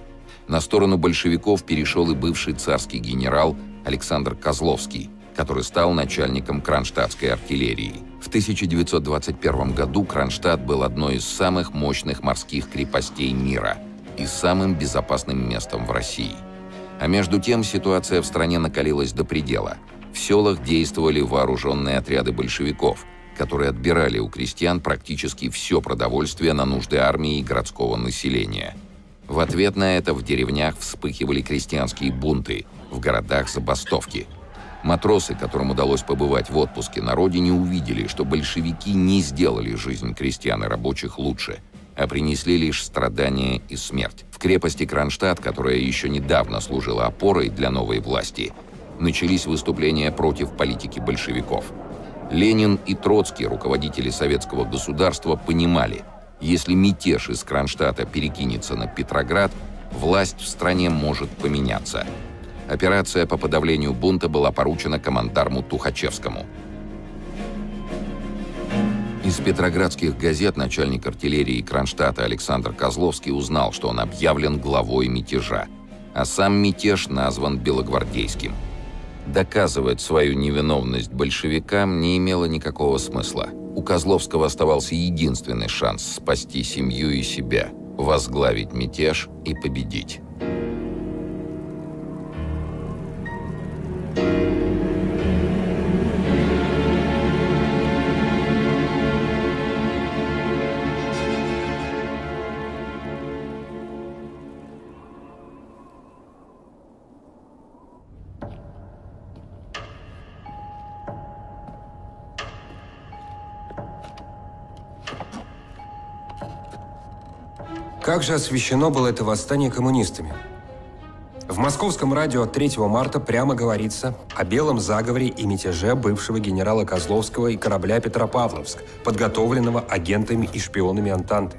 На сторону большевиков перешел и бывший царский генерал Александр Козловский, который стал начальником кронштадтской артиллерии. В тысяча девятьсот двадцать первом году Кронштадт был одной из самых мощных морских крепостей мира и самым безопасным местом в России. А между тем ситуация в стране накалилась до предела. В селах действовали вооруженные отряды большевиков, которые отбирали у крестьян практически все продовольствие на нужды армии и городского населения. В ответ на это в деревнях вспыхивали крестьянские бунты, в городах забастовки. Матросы, которым удалось побывать в отпуске на родине, увидели, что большевики не сделали жизнь крестьян и рабочих лучше, а принесли лишь страдания и смерть. В крепости Кронштадт, которая еще недавно служила опорой для новой власти, начались выступления против политики большевиков. Ленин и Троцкий, руководители советского государства, понимали, если мятеж из Кронштадта перекинется на Петроград, власть в стране может поменяться. Операция по подавлению бунта была поручена командарму Тухачевскому. Из петроградских газет начальник артиллерии Кронштадта Александр Козловский узнал, что он объявлен главой мятежа, а сам мятеж назван белогвардейским. Доказывать свою невиновность большевикам не имело никакого смысла. У Козловского оставался единственный шанс спасти семью и себя, возглавить мятеж и победить. Как же освещено было это восстание коммунистами? В московском радио от третьего марта прямо говорится о белом заговоре и мятеже бывшего генерала Козловского и корабля «Петропавловск», подготовленного агентами и шпионами Антанты.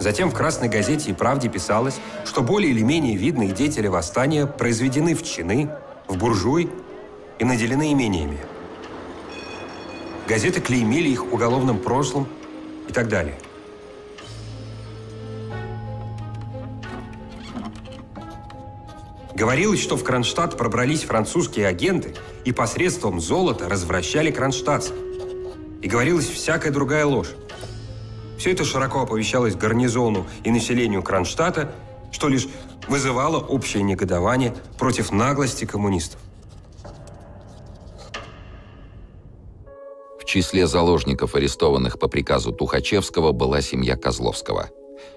Затем в «Красной газете» и «Правде» писалось, что более или менее видные деятели восстания произведены в чины, в буржуи и наделены имениями. Газеты клеймили их уголовным прошлым и так далее. Говорилось, что в Кронштадт пробрались французские агенты и посредством золота развращали кронштадтцев. И говорилась всякая другая ложь. Все это широко оповещалось гарнизону и населению Кронштадта, что лишь вызывало общее негодование против наглости коммунистов. В числе заложников, арестованных по приказу Тухачевского, была семья Козловского.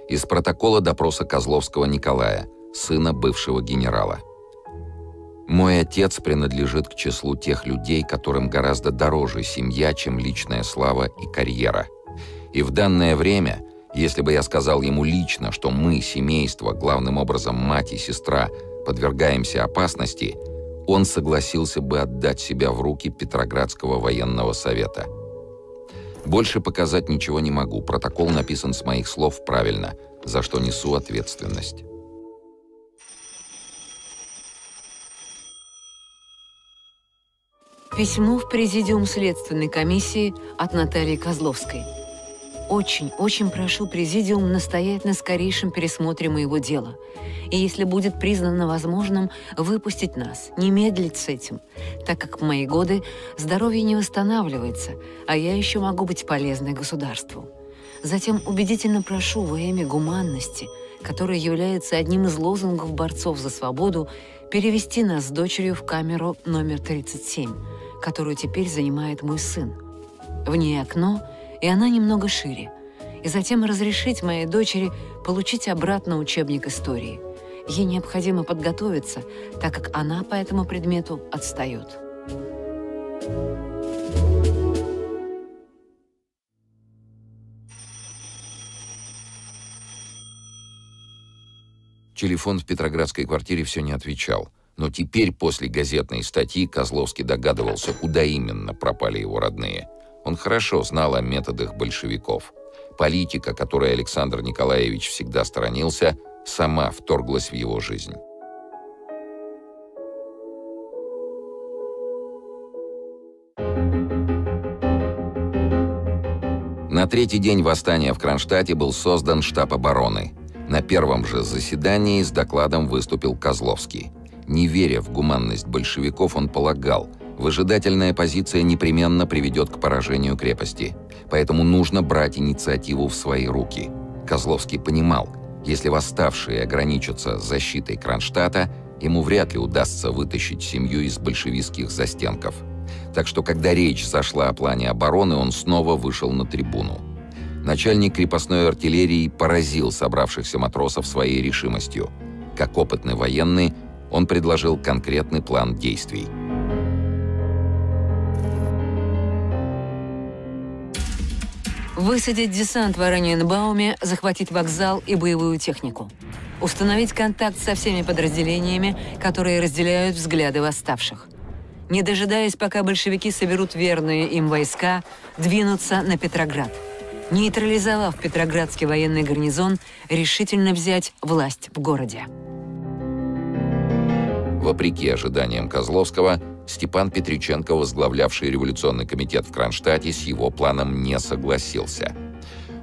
Из протокола допроса Козловского Николая, сына бывшего генерала. «Мой отец принадлежит к числу тех людей, которым гораздо дороже семья, чем личная слава и карьера. И в данное время, если бы я сказал ему лично, что мы, семейство, главным образом мать и сестра, подвергаемся опасности, он согласился бы отдать себя в руки Петроградского военного совета. Больше показать ничего не могу. Протокол написан с моих слов правильно, за что несу ответственность». Письмо в президиум Следственной комиссии от Натальи Козловской. Очень, очень прошу президиум настоять на скорейшем пересмотре моего дела. И если будет признано возможным, выпустить нас, не медлить с этим, так как в мои годы здоровье не восстанавливается, а я еще могу быть полезной государству. Затем убедительно прошу во имя гуманности, которая является одним из лозунгов борцов за свободу, перевести нас с дочерью в камеру номер тридцать семь, которую теперь занимает мой сын. В ней окно, и она немного шире, и затем разрешить моей дочери получить обратно учебник истории. Ей необходимо подготовиться, так как она по этому предмету отстает. Телефон в петроградской квартире все не отвечал, но теперь после газетной статьи Козловский догадывался, куда именно пропали его родные. Он хорошо знал о методах большевиков. политика, которой Александр Николаевич всегда сторонился, сама вторглась в его жизнь. На третий день восстания в Кронштадте был создан штаб обороны. На первом же заседании с докладом выступил Козловский. Не веря в гуманность большевиков, он полагал, выжидательная позиция непременно приведет к поражению крепости, поэтому нужно брать инициативу в свои руки. Козловский понимал, если восставшие ограничатся защитой Кронштадта, ему вряд ли удастся вытащить семью из большевистских застенков. Так что, когда речь зашла о плане обороны, он снова вышел на трибуну. Начальник крепостной артиллерии поразил собравшихся матросов своей решимостью. Как опытный военный, он предложил конкретный план действий. Высадить десант в Ораниенбауме, захватить вокзал и боевую технику. Установить контакт со всеми подразделениями, которые разделяют взгляды восставших. Не дожидаясь, пока большевики соберут верные им войска, двинуться на Петроград. Нейтрализовав петроградский военный гарнизон, решительно взять власть в городе. Вопреки ожиданиям Козловского, Степан Петриченко, возглавлявший революционный комитет в Кронштадте, с его планом не согласился.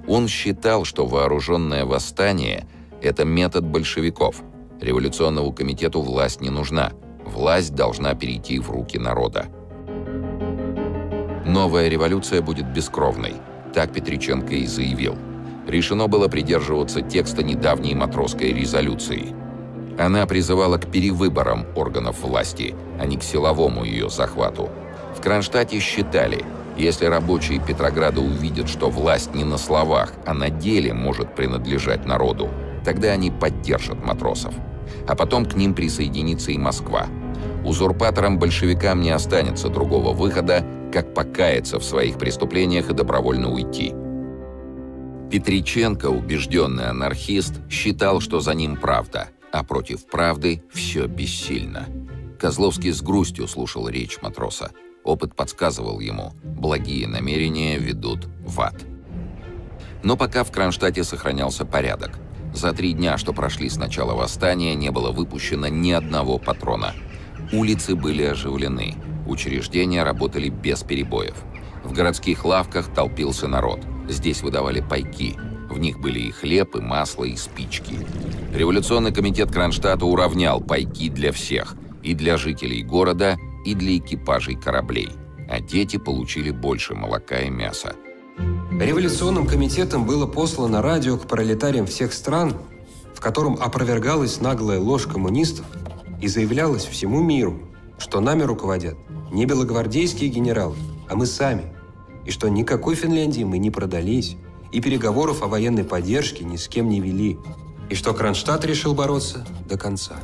Он считал, что вооруженное восстание – это метод большевиков. Революционному комитету власть не нужна. Власть должна перейти в руки народа. Новая революция будет бескровной, так Петриченко и заявил. Решено было придерживаться текста недавней матросской резолюции. Она призывала к перевыборам органов власти, а не к силовому ее захвату. В Кронштадте считали, если рабочие Петрограда увидят, что власть не на словах, а на деле может принадлежать народу, тогда они поддержат матросов. А потом к ним присоединится и Москва. Узурпаторам-большевикам не останется другого выхода, как покаяться в своих преступлениях и добровольно уйти. Петриченко, убежденный анархист, считал, что за ним правда, а против правды все бессильно. Козловский с грустью слушал речь матроса. Опыт подсказывал ему, благие намерения ведут в ад. Но пока в Кронштадте сохранялся порядок. За три дня, что прошли с начала восстания, не было выпущено ни одного патрона. Улицы были оживлены, учреждения работали без перебоев. В городских лавках толпился народ. Здесь выдавали пайки. В них были и хлеб, и масло, и спички. Революционный комитет Кронштадта уравнял пайки для всех. И для жителей города, и для экипажей кораблей. А дети получили больше молока и мяса. Революционным комитетом было послано радио к пролетариям всех стран, в котором опровергалась наглая ложь коммунистов и заявлялось всему миру, что нами руководят не белогвардейские генералы, а мы сами, и что никакой Финляндии мы не продались, и переговоров о военной поддержке ни с кем не вели, и что Кронштадт решил бороться до конца.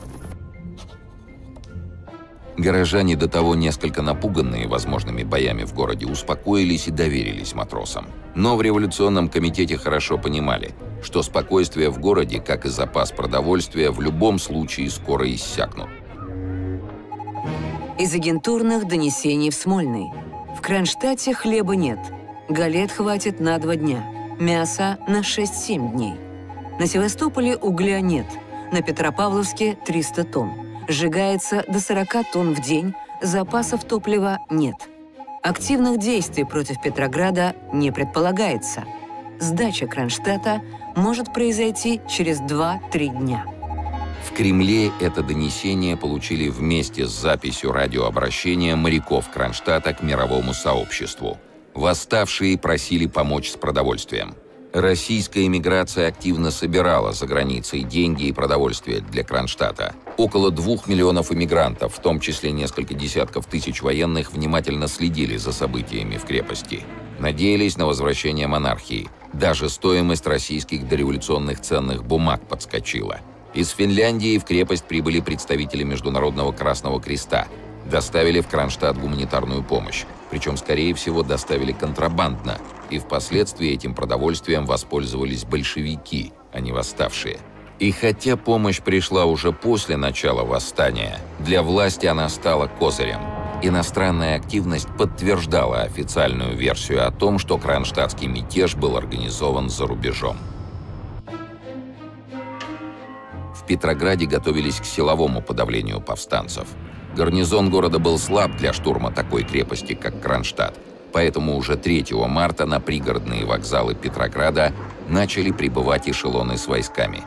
Горожане, до того несколько напуганные возможными боями в городе, успокоились и доверились матросам. Но в революционном комитете хорошо понимали, что спокойствие в городе, как и запас продовольствия, в любом случае скоро иссякнут. Из агентурных донесений в Смольный. В Кронштадте хлеба нет. Галет хватит на два дня. Мяса на шесть-семь дней. На Севастополе угля нет. На Петропавловске триста тонн. Сжигается до сорока тонн в день, запасов топлива нет. Активных действий против Петрограда не предполагается. Сдача Кронштадта может произойти через два-три дня. В Кремле это донесение получили вместе с записью радиообращения моряков Кронштадта к мировому сообществу. Восставшие просили помочь с продовольствием. Российская эмиграция активно собирала за границей деньги и продовольствие для Кронштадта. Около двух миллионов эмигрантов, в том числе несколько десятков тысяч военных, внимательно следили за событиями в крепости. Надеялись на возвращение монархии. Даже стоимость российских дореволюционных ценных бумаг подскочила. Из Финляндии в крепость прибыли представители Международного Красного Креста. Доставили в Кронштадт гуманитарную помощь. Причем, скорее всего, доставили контрабандно. И впоследствии этим продовольствием воспользовались большевики, а не восставшие. И хотя помощь пришла уже после начала восстания, для власти она стала козырем. Иностранная активность подтверждала официальную версию о том, что кронштадтский мятеж был организован за рубежом. В Петрограде готовились к силовому подавлению повстанцев. Гарнизон города был слаб для штурма такой крепости, как Кронштадт, поэтому уже третьего марта на пригородные вокзалы Петрограда начали прибывать эшелоны с войсками.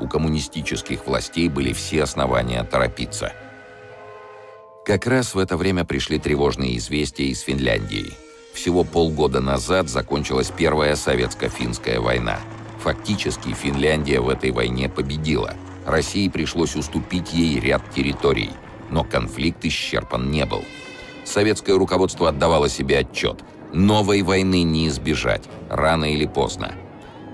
У коммунистических властей были все основания торопиться. Как раз в это время пришли тревожные известия из Финляндии. Всего полгода назад закончилась Первая советско-финская война. Фактически Финляндия в этой войне победила. России пришлось уступить ей ряд территорий, но конфликт исчерпан не был. Советское руководство отдавало себе отчет: новой войны не избежать, рано или поздно.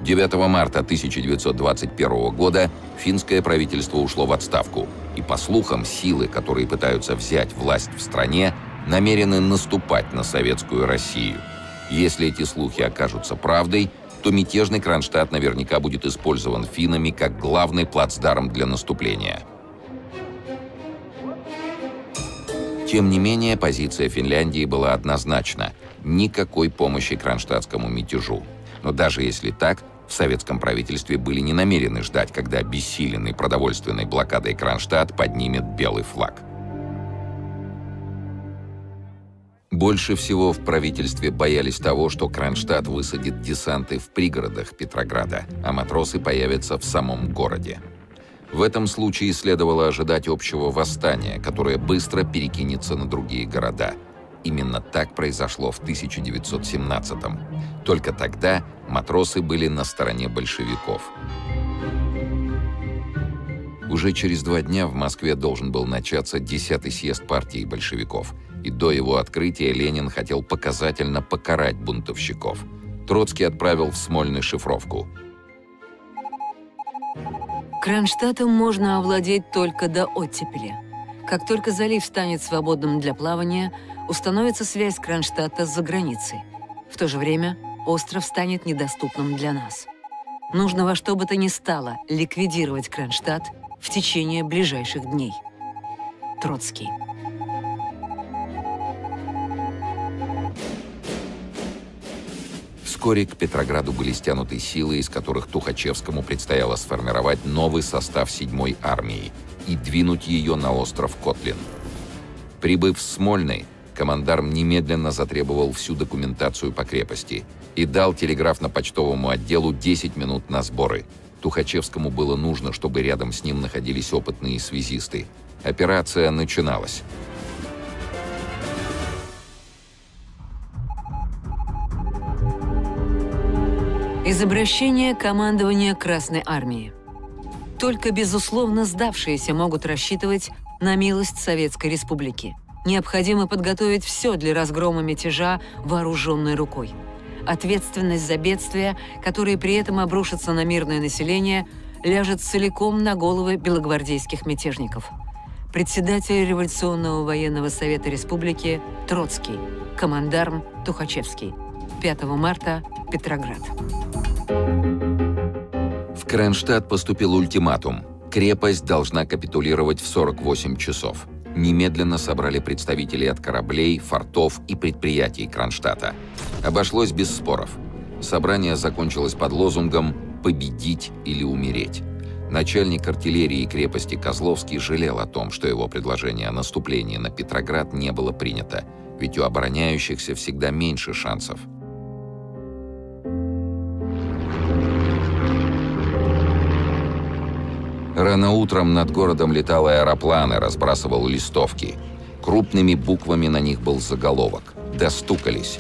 девятого марта тысяча девятьсот двадцать первого года финское правительство ушло в отставку, и, по слухам, силы, которые пытаются взять власть в стране, намерены наступать на советскую Россию. Если эти слухи окажутся правдой, то мятежный Кронштадт наверняка будет использован финнами как главный плацдарм для наступления. Тем не менее, позиция Финляндии была однозначна – никакой помощи кронштадтскому мятежу. Но даже если так, в советском правительстве были не намерены ждать, когда обессиленный продовольственной блокадой Кронштадт поднимет белый флаг. Больше всего в правительстве боялись того, что Кронштадт высадит десанты в пригородах Петрограда, а матросы появятся в самом городе. В этом случае следовало ожидать общего восстания, которое быстро перекинется на другие города. Именно так произошло в тысяча девятьсот семнадцатом. Только тогда матросы были на стороне большевиков. Уже через два дня в Москве должен был начаться десятый съезд партии большевиков, и до его открытия Ленин хотел показательно покарать бунтовщиков. Троцкий отправил в Смольный шифровку. Кронштадтом можно овладеть только до оттепели. Как только залив станет свободным для плавания, установится связь Кронштадта с заграницей. В то же время остров станет недоступным для нас. Нужно во что бы то ни стало ликвидировать Кронштадт в течение ближайших дней. Троцкий. Вскоре к Петрограду были стянуты силы, из которых Тухачевскому предстояло сформировать новый состав седьмой армии и двинуть ее на остров Котлин. Прибыв в Смольный, командарм немедленно затребовал всю документацию по крепости и дал телеграфно-почтовому отделу десять минут на сборы. Тухачевскому было нужно, чтобы рядом с ним находились опытные связисты. Операция начиналась. Из обращения командования Красной армии. Только безусловно сдавшиеся могут рассчитывать на милость Советской республики. Необходимо подготовить все для разгрома мятежа вооруженной рукой. Ответственность за бедствия, которые при этом обрушатся на мирное население, ляжет целиком на головы белогвардейских мятежников. Председатель Революционного военного совета республики Троцкий, командарм Тухачевский. пятого марта, Петроград. В Кронштадт поступил ультиматум. Крепость должна капитулировать в сорок восемь часов. Немедленно собрали представителей от кораблей, фортов и предприятий Кронштадта. Обошлось без споров. Собрание закончилось под лозунгом «Победить или умереть». Начальник артиллерии крепости Козловский жалел о том, что его предложение о наступлении на Петроград не было принято, ведь у обороняющихся всегда меньше шансов. Рано утром над городом летал аэроплан и разбрасывал листовки. Крупными буквами на них был заголовок «Достукались».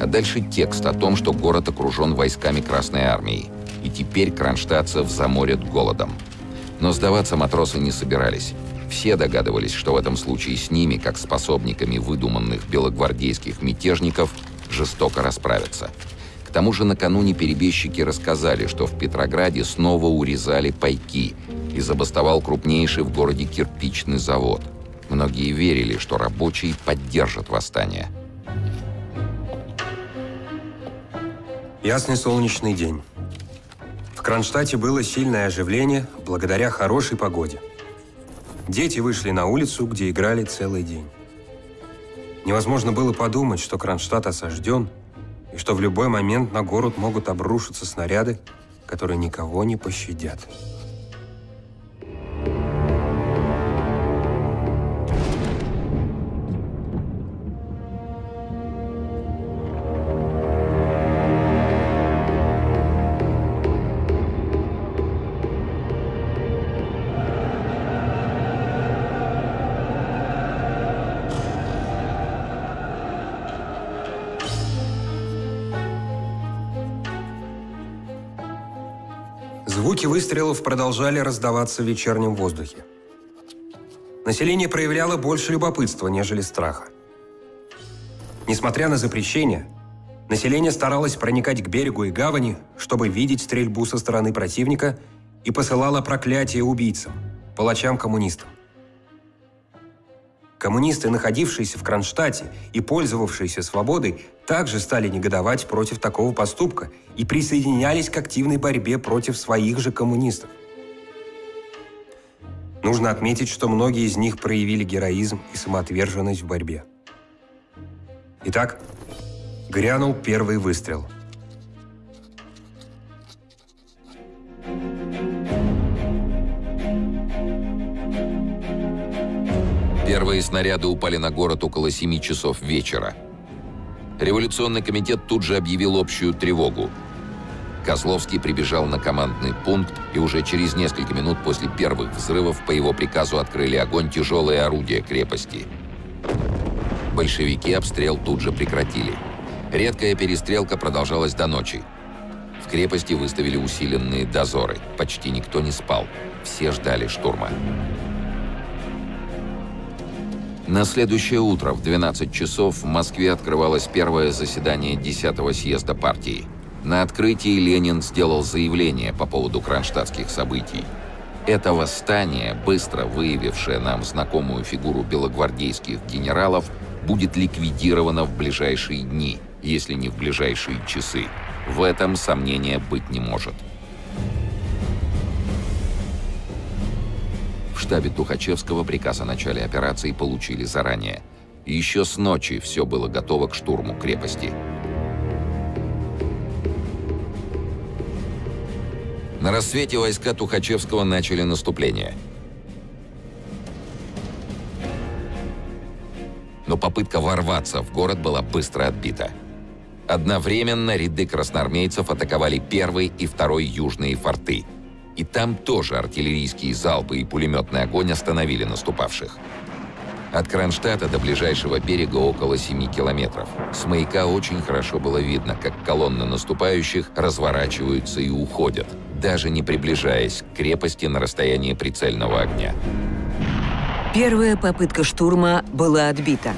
А дальше текст о том, что город окружен войсками Красной армии, и теперь кронштадтцев заморят голодом. Но сдаваться матросы не собирались. Все догадывались, что в этом случае с ними, как способниками выдуманных белогвардейских мятежников, жестоко расправятся. К тому же накануне перебежчики рассказали, что в Петрограде снова урезали пайки и забастовал крупнейший в городе кирпичный завод. Многие верили, что рабочие поддержат восстание. Ясный солнечный день. В Кронштадте было сильное оживление благодаря хорошей погоде. Дети вышли на улицу, где играли целый день. Невозможно было подумать, что Кронштадт осажден, и что в любой момент на город могут обрушиться снаряды, которые никого не пощадят. Звуки выстрелов продолжали раздаваться в вечернем воздухе. Население проявляло больше любопытства, нежели страха. Несмотря на запрещение, население старалось проникать к берегу и гавани, чтобы видеть стрельбу со стороны противника, и посылало проклятие убийцам, палачам-коммунистам. Коммунисты, находившиеся в Кронштадте и пользовавшиеся свободой, также стали негодовать против такого поступка и присоединялись к активной борьбе против своих же коммунистов. Нужно отметить, что многие из них проявили героизм и самоотверженность в борьбе. Итак, грянул первый выстрел. Первые снаряды упали на город около семи часов вечера. Революционный комитет тут же объявил общую тревогу. Козловский прибежал на командный пункт, и уже через несколько минут после первых взрывов по его приказу открыли огонь тяжелые орудия крепости. Большевики обстрел тут же прекратили. Редкая перестрелка продолжалась до ночи. В крепости выставили усиленные дозоры. Почти никто не спал. Все ждали штурма. На следующее утро в двенадцать часов в Москве открывалось первое заседание десятого съезда партии. На открытии Ленин сделал заявление по поводу кронштадтских событий. Это восстание, быстро выявившее нам знакомую фигуру белогвардейских генералов, будет ликвидировано в ближайшие дни, если не в ближайшие часы. В этом сомнения быть не может. В штабе Тухачевского приказ о начале операции получили заранее. Еще с ночи все было готово к штурму крепости. На рассвете войска Тухачевского начали наступление. Но попытка ворваться в город была быстро отбита. Одновременно ряды красноармейцев атаковали первый и второй южные форты. И там тоже артиллерийские залпы и пулеметный огонь остановили наступавших. От Кронштадта до ближайшего берега около семи километров. С маяка очень хорошо было видно, как колонны наступающих разворачиваются и уходят, даже не приближаясь к крепости на расстоянии прицельного огня. Первая попытка штурма была отбита.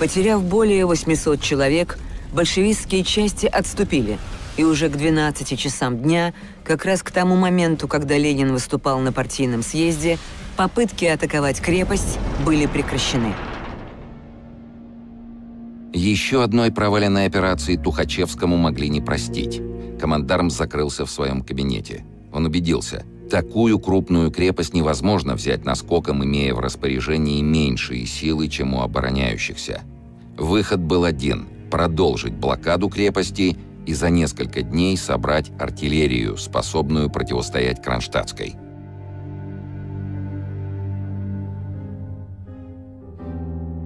Потеряв более восьмисот человек, большевистские части отступили. И уже к двенадцати часам дня, как раз к тому моменту, когда Ленин выступал на партийном съезде, попытки атаковать крепость были прекращены. Еще одной проваленной операции Тухачевскому могли не простить. Командарм закрылся в своем кабинете. Он убедился, такую крупную крепость невозможно взять наскоком, имея в распоряжении меньшие силы, чем у обороняющихся. Выход был один – продолжить блокаду крепости и за несколько дней собрать артиллерию, способную противостоять кронштадтской.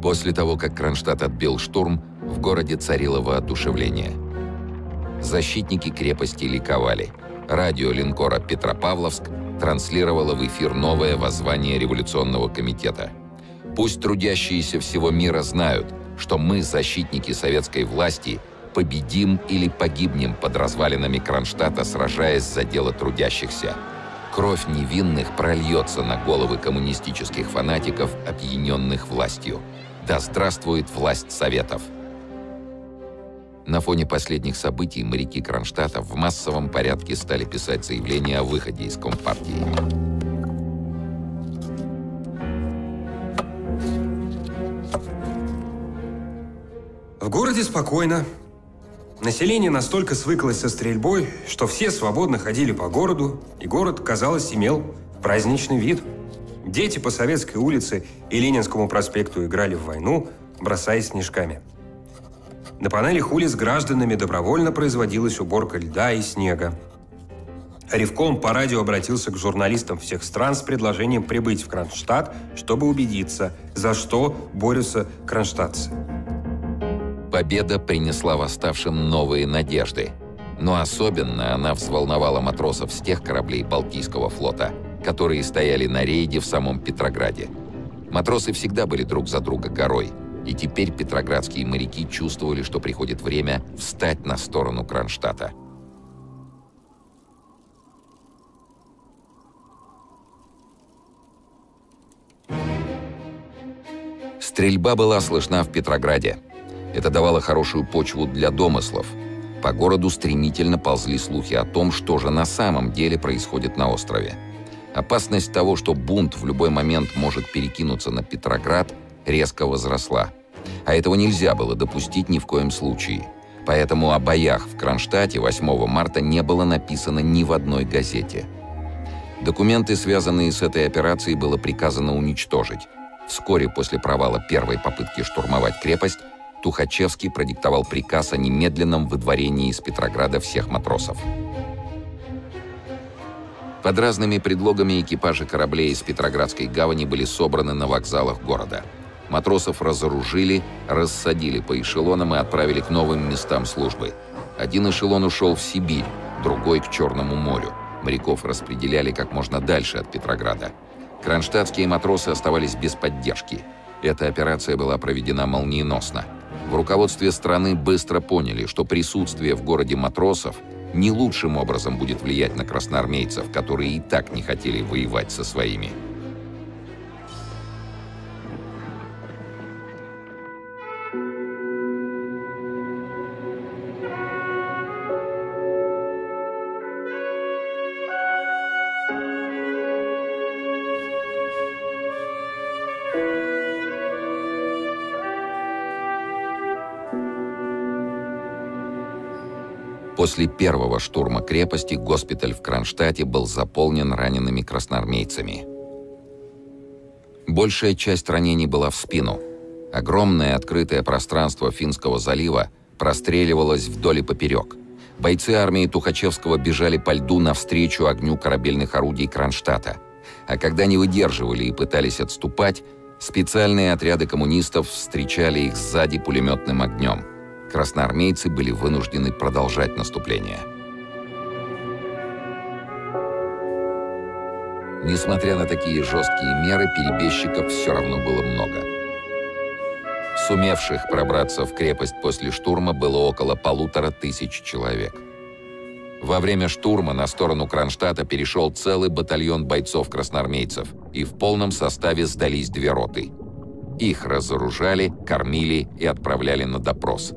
После того, как Кронштадт отбил штурм, в городе царило воодушевление. Защитники крепости ликовали. Радио линкора «Петропавловск» транслировало в эфир новое воззвание Революционного комитета. Пусть трудящиеся всего мира знают, что мы, защитники советской власти, победим или погибнем под развалинами Кронштадта, сражаясь за дело трудящихся. Кровь невинных прольется на головы коммунистических фанатиков, опьяненных властью. Да здравствует власть Советов! На фоне последних событий моряки Кронштадта в массовом порядке стали писать заявления о выходе из Компартии. В городе спокойно. Население настолько свыклось со стрельбой, что все свободно ходили по городу, и город, казалось, имел праздничный вид. Дети по Советской улице и Ленинскому проспекту играли в войну, бросая снежками. На панелях улиц гражданами добровольно производилась уборка льда и снега. Ревком по радио обратился к журналистам всех стран с предложением прибыть в Кронштадт, чтобы убедиться, за что борются кронштадтцы. Победа принесла восставшим новые надежды. Но особенно она взволновала матросов с тех кораблей Балтийского флота, которые стояли на рейде в самом Петрограде. Матросы всегда были друг за друга горой, и теперь петроградские моряки чувствовали, что приходит время встать на сторону Кронштадта. Стрельба была слышна в Петрограде. Это давало хорошую почву для домыслов. По городу стремительно ползли слухи о том, что же на самом деле происходит на острове. Опасность того, что бунт в любой момент может перекинуться на Петроград, резко возросла. А этого нельзя было допустить ни в коем случае. Поэтому о боях в Кронштадте восьмого марта не было написано ни в одной газете. Документы, связанные с этой операцией, было приказано уничтожить. Вскоре после провала первой попытки штурмовать крепость, Тухачевский продиктовал приказ о немедленном выдворении из Петрограда всех матросов. Под разными предлогами экипажи кораблей из Петроградской гавани были собраны на вокзалах города. Матросов разоружили, рассадили по эшелонам и отправили к новым местам службы. Один эшелон ушел в Сибирь, другой — к Черному морю. Моряков распределяли как можно дальше от Петрограда. Кронштадтские матросы оставались без поддержки. Эта операция была проведена молниеносно. В руководстве страны быстро поняли, что присутствие в городе матросов не лучшим образом будет влиять на красноармейцев, которые и так не хотели воевать со своими. После первого штурма крепости госпиталь в Кронштадте был заполнен ранеными красноармейцами. Большая часть ранений была в спину. Огромное открытое пространство Финского залива простреливалось вдоль и поперек. Бойцы армии Тухачевского бежали по льду навстречу огню корабельных орудий Кронштадта. А когда не выдерживали и пытались отступать, специальные отряды коммунистов встречали их сзади пулеметным огнем. Красноармейцы были вынуждены продолжать наступление. Несмотря на такие жесткие меры, перебежчиков все равно было много. Сумевших пробраться в крепость после штурма было около полутора тысяч человек. Во время штурма на сторону Кронштадта перешел целый батальон бойцов-красноармейцев, и в полном составе сдались две роты. Их разоружали, кормили и отправляли на допрос.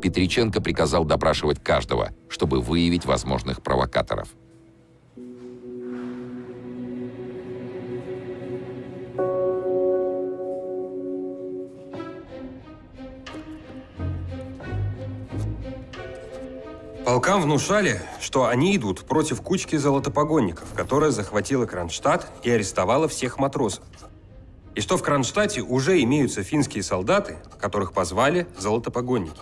Петриченко приказал допрашивать каждого, чтобы выявить возможных провокаторов. Полкам внушали, что они идут против кучки золотопогонников, которая захватила Кронштадт и арестовала всех матросов. И что в Кронштадте уже имеются финские солдаты, которых позвали золотопогонники.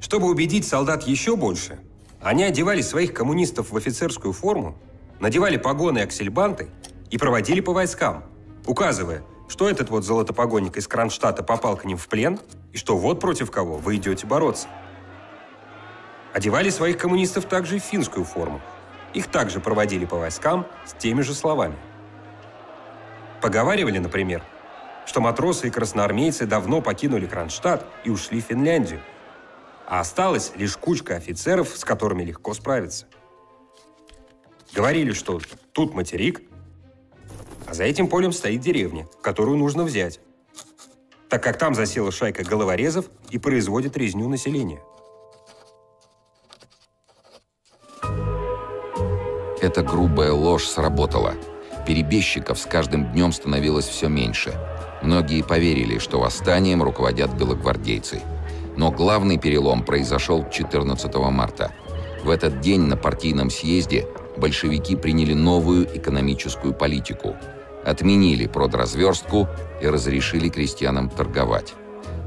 Чтобы убедить солдат еще больше, они одевали своих коммунистов в офицерскую форму, надевали погоны и аксельбанты и проводили по войскам, указывая, что этот вот золотопогонник из Кронштадта попал к ним в плен и что вот против кого вы идете бороться. Одевали своих коммунистов также и в финскую форму. Их также проводили по войскам с теми же словами. Поговаривали, например, что матросы и красноармейцы давно покинули Кронштадт и ушли в Финляндию, а осталась лишь кучка офицеров, с которыми легко справиться. Говорили, что тут материк, а за этим полем стоит деревня, которую нужно взять, так как там засела шайка головорезов и производит резню населения. Эта грубая ложь сработала. Перебежчиков с каждым днем становилось все меньше. Многие поверили, что восстанием руководят белогвардейцы. Но главный перелом произошел четырнадцатого марта. В этот день на партийном съезде большевики приняли новую экономическую политику. отменили продразверстку и разрешили крестьянам торговать.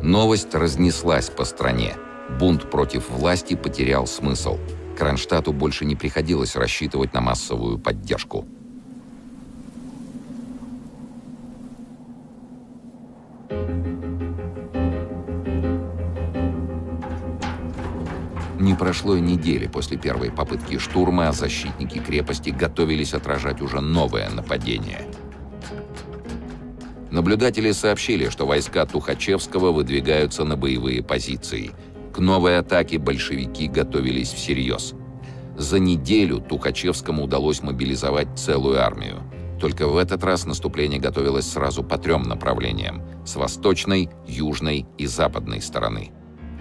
Новость разнеслась по стране. Бунт против власти потерял смысл. Кронштадту больше не приходилось рассчитывать на массовую поддержку. Не прошло и недели после первой попытки штурма, а защитники крепости готовились отражать уже новое нападение. Наблюдатели сообщили, что войска Тухачевского выдвигаются на боевые позиции. К новой атаке большевики готовились всерьез. За неделю Тухачевскому удалось мобилизовать целую армию. Только в этот раз наступление готовилось сразу по трем направлениям – с восточной, южной и западной стороны.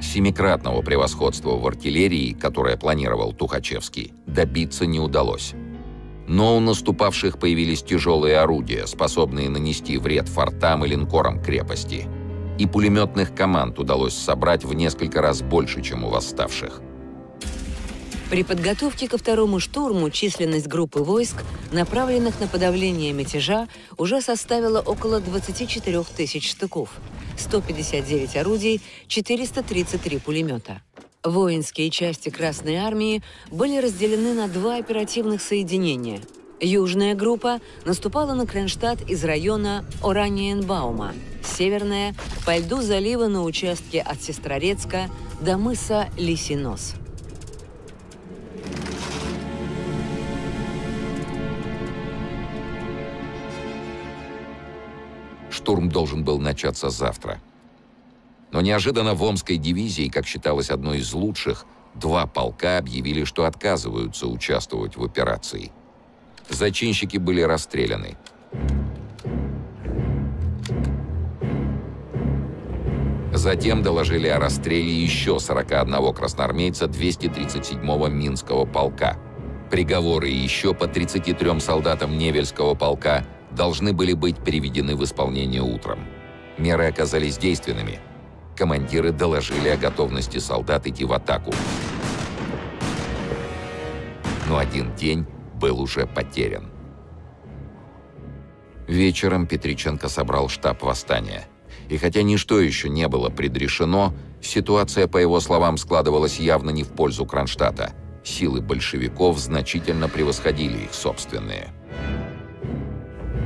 Семикратного превосходства в артиллерии, которое планировал Тухачевский, добиться не удалось. Но у наступавших появились тяжелые орудия, способные нанести вред фортам и линкорам крепости. И пулеметных команд удалось собрать в несколько раз больше, чем у восставших. При подготовке ко второму штурму численность группы войск, направленных на подавление мятежа, уже составила около двадцати четырёх тысяч штыков, сто пятьдесят девять орудий, четыреста тридцать три пулемета. Воинские части Красной армии были разделены на два оперативных соединения. Южная группа наступала на Кронштадт из района Ораниенбаума, северная – по льду залива на участке от Сестрорецка до мыса Лисинос. Штурм должен был начаться завтра. Но неожиданно в Омской дивизии, как считалось одной из лучших, два полка объявили, что отказываются участвовать в операции. Зачинщики были расстреляны. Затем доложили о расстреле еще сорока одного красноармейца двести тридцать седьмого Минского полка. Приговоры еще по тридцати трём солдатам Невельского полка должны были быть переведены в исполнение утром. Меры оказались действенными. Командиры доложили о готовности солдат идти в атаку. Но один день был уже потерян. Вечером Петриченко собрал штаб восстания. И хотя ничто еще не было предрешено, ситуация, по его словам, складывалась явно не в пользу Кронштадта. Силы большевиков значительно превосходили их собственные.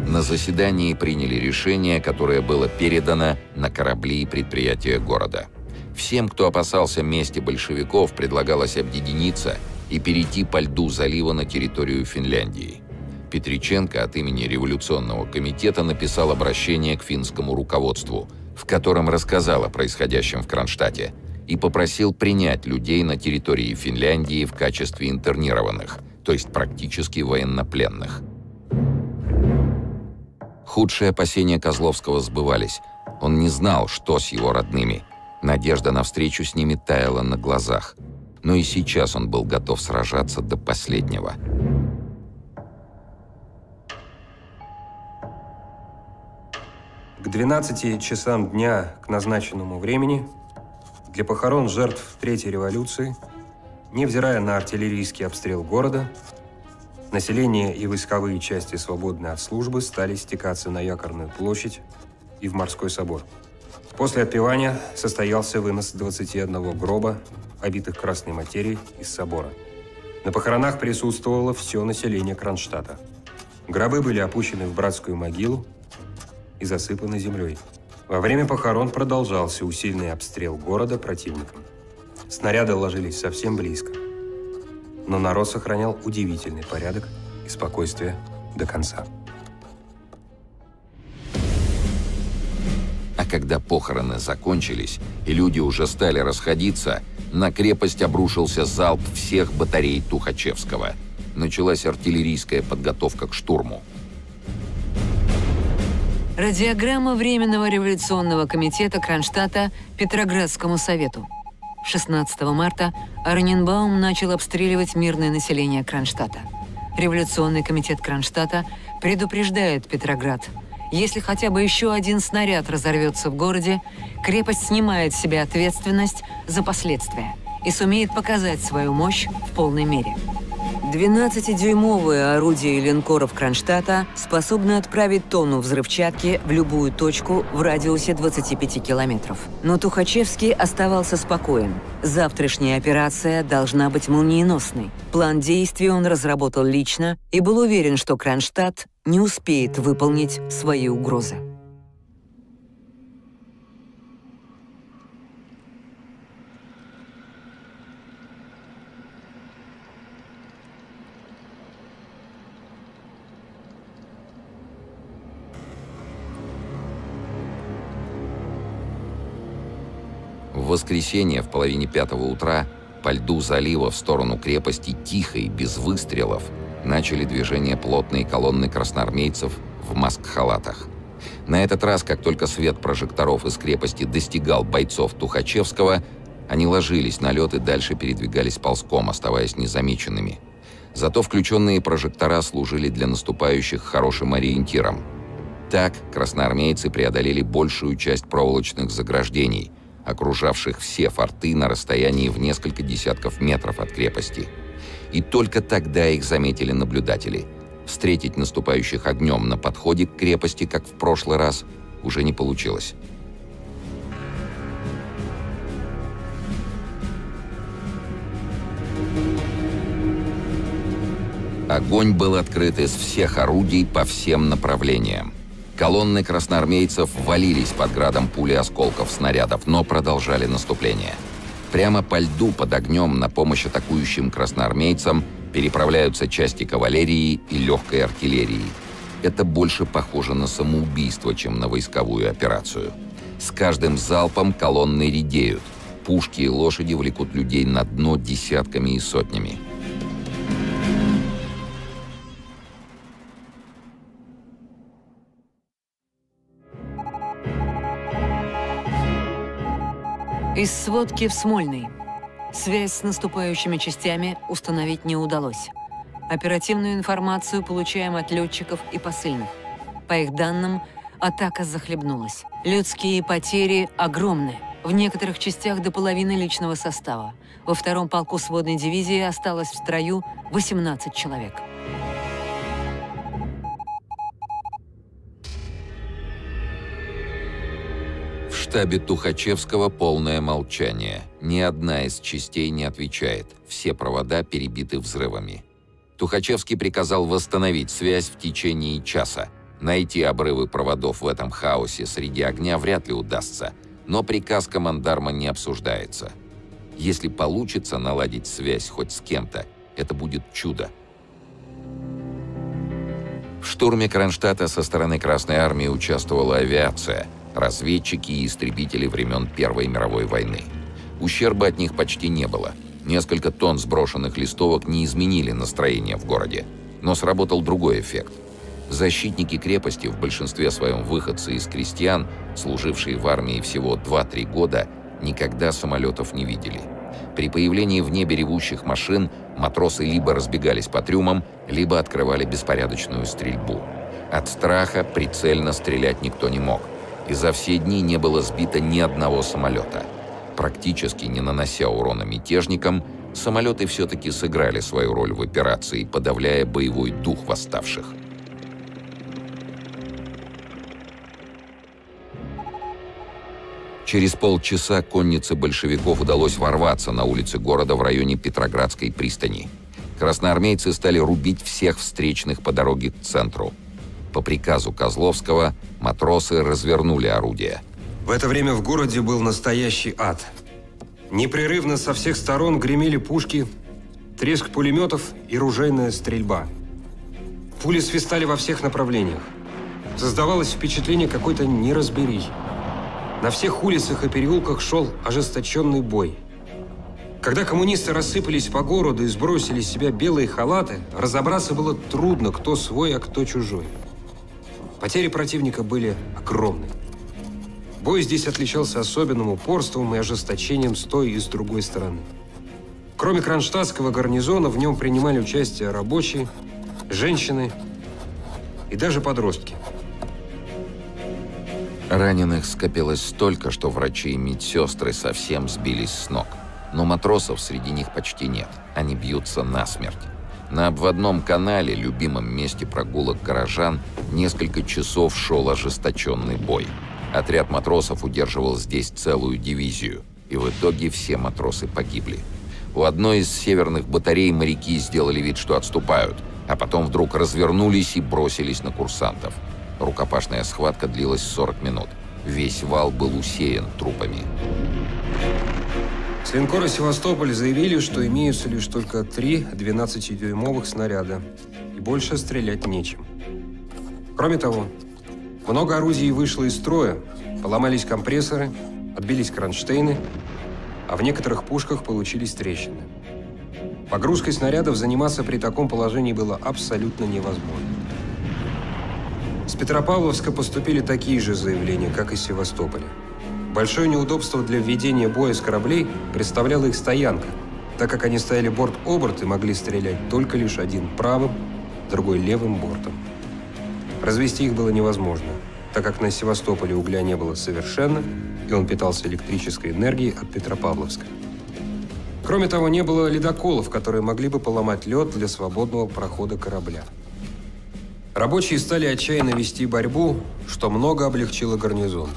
На заседании приняли решение, которое было передано на корабли и предприятия города. Всем, кто опасался мести большевиков, предлагалось объединиться и перейти по льду залива на территорию Финляндии. Петриченко от имени Революционного комитета написал обращение к финскому руководству, в котором рассказал о происходящем в Кронштадте и попросил принять людей на территории Финляндии в качестве интернированных, то есть практически военнопленных. Худшие опасения Козловского сбывались. Он не знал, что с его родными. Надежда на встречу с ними таяла на глазах. Но и сейчас он был готов сражаться до последнего. К двенадцати часам дня, к назначенному времени, для похорон жертв Третьей революции, невзирая на артиллерийский обстрел города, население и войсковые части, свободные от службы, стали стекаться на Якорную площадь и в Морской собор. После отпевания состоялся вынос двадцати одного гроба, обитых красной материей, из собора. На похоронах присутствовало все население Кронштадта. Гробы были опущены в братскую могилу и засыпаны землей. Во время похорон продолжался усиленный обстрел города противником. Снаряды ложились совсем близко. Но народ сохранял удивительный порядок и спокойствие до конца. А когда похороны закончились, и люди уже стали расходиться, на крепость обрушился залп всех батарей Тухачевского. Началась артиллерийская подготовка к штурму. Радиограмма Временного революционного комитета Кронштадта Петроградскому совету. шестнадцатого марта Ораниенбаум начал обстреливать мирное население Кронштадта. Революционный комитет Кронштадта предупреждает Петроград. Если хотя бы еще один снаряд разорвется в городе, крепость снимает с себя ответственность за последствия и сумеет показать свою мощь в полной мере. двенадцатидюймовые орудия линкоров Кронштадта способны отправить тонну взрывчатки в любую точку в радиусе двадцати пяти километров. Но Тухачевский оставался спокоен. Завтрашняя операция должна быть молниеносной. План действий он разработал лично и был уверен, что Кронштадт не успеет выполнить свои угрозы. В воскресенье в половине пятого утра по льду залива в сторону крепости тихо и без выстрелов начали движение плотные колонны красноармейцев в маск-халатах. На этот раз, как только свет прожекторов из крепости достигал бойцов Тухачевского, они ложились на лед и дальше передвигались ползком, оставаясь незамеченными. Зато включенные прожектора служили для наступающих хорошим ориентиром. Так красноармейцы преодолели большую часть проволочных заграждений, окружавших все форты на расстоянии в несколько десятков метров от крепости. И только тогда их заметили наблюдатели. Встретить наступающих огнем на подходе к крепости, как в прошлый раз, уже не получилось. Огонь был открыт из всех орудий по всем направлениям. Колонны красноармейцев валились под градом пули осколков снарядов, но продолжали наступление. Прямо по льду под огнем на помощь атакующим красноармейцам переправляются части кавалерии и легкой артиллерии. Это больше похоже на самоубийство, чем на войсковую операцию. С каждым залпом колонны редеют. Пушки и лошади влекут людей на дно десятками и сотнями. Из сводки в Смольный. Связь с наступающими частями установить не удалось. Оперативную информацию получаем от летчиков и посыльных. По их данным, атака захлебнулась. Людские потери огромны. В некоторых частях до половины личного состава. Во втором полку сводной дивизии осталось в строю восемнадцать человек. В штабе Тухачевского полное молчание. Ни одна из частей не отвечает. Все провода перебиты взрывами. Тухачевский приказал восстановить связь в течение часа. Найти обрывы проводов в этом хаосе среди огня вряд ли удастся, но приказ командарма не обсуждается. Если получится наладить связь хоть с кем-то, это будет чудо. В штурме Кронштадта со стороны Красной армии участвовала авиация, разведчики и истребители времен Первой мировой войны. Ущерба от них почти не было. Несколько тонн сброшенных листовок не изменили настроение в городе. Но сработал другой эффект. Защитники крепости, в большинстве своем выходцы из крестьян, служившие в армии всего два-три года, никогда самолетов не видели. При появлении в небе ревущих машин матросы либо разбегались по трюмам, либо открывали беспорядочную стрельбу. От страха прицельно стрелять никто не мог. И за все дни не было сбито ни одного самолета. Практически не нанося урона мятежникам, самолеты все-таки сыграли свою роль в операции, подавляя боевой дух восставших. Через полчаса коннице большевиков удалось ворваться на улицы города в районе Петроградской пристани. Красноармейцы стали рубить всех встречных по дороге к центру. По приказу Козловского матросы развернули орудия. В это время в городе был настоящий ад. Непрерывно со всех сторон гремели пушки, треск пулеметов и ружейная стрельба. Пули свистали во всех направлениях. Создавалось впечатление какой-то неразберихи. На всех улицах и переулках шел ожесточенный бой. Когда коммунисты рассыпались по городу и сбросили с себя белые халаты, разобраться было трудно, кто свой, а кто чужой. Потери противника были огромны. Бой здесь отличался особенным упорством и ожесточением с той и с другой стороны. Кроме кронштадтского гарнизона, в нем принимали участие рабочие, женщины и даже подростки. Раненых скопилось столько, что врачи и медсестры совсем сбились с ног. Но матросов среди них почти нет. Они бьются насмерть. На обводном канале, любимом месте прогулок горожан, несколько часов шел ожесточенный бой. Отряд матросов удерживал здесь целую дивизию, и в итоге все матросы погибли. У одной из северных батарей моряки сделали вид, что отступают, а потом вдруг развернулись и бросились на курсантов. Рукопашная схватка длилась сорок минут. Весь вал был усеян трупами. С линкора «Севастополь» заявили, что имеются лишь только три двенадцатидюймовых снаряда, и больше стрелять нечем. Кроме того, много орудий вышло из строя, поломались компрессоры, отбились кронштейны, а в некоторых пушках получились трещины. Погрузкой снарядов заниматься при таком положении было абсолютно невозможно. С Петропавловска поступили такие же заявления, как и из Севастополя. Большое неудобство для введения боя с кораблей представляла их стоянка, так как они стояли борт-оборт и могли стрелять только лишь один правым, другой левым бортом. Развести их было невозможно, так как на Севастополе угля не было совершенно, и он питался электрической энергией от Петропавловска. Кроме того, не было ледоколов, которые могли бы поломать лед для свободного прохода корабля. Рабочие стали отчаянно вести борьбу, что много облегчило гарнизон.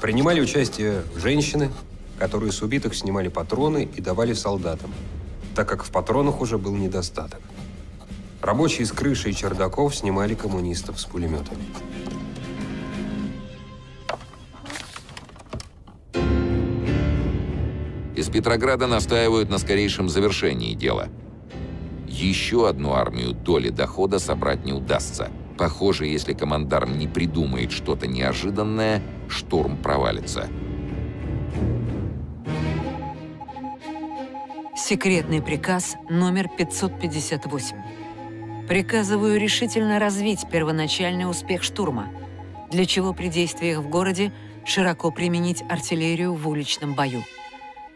Принимали участие женщины, которые с убитых снимали патроны и давали солдатам, так как в патронах уже был недостаток. Рабочие с крыши и чердаков снимали коммунистов с пулеметами. Из Петрограда настаивают на скорейшем завершении дела. Еще одну армию доли дохода собрать не удастся. Похоже, если командарм не придумает что-то неожиданное, штурм провалится. Секретный приказ номер пятьсот пятьдесят восемь. Приказываю решительно развить первоначальный успех штурма, для чего при действиях в городе широко применить артиллерию в уличном бою.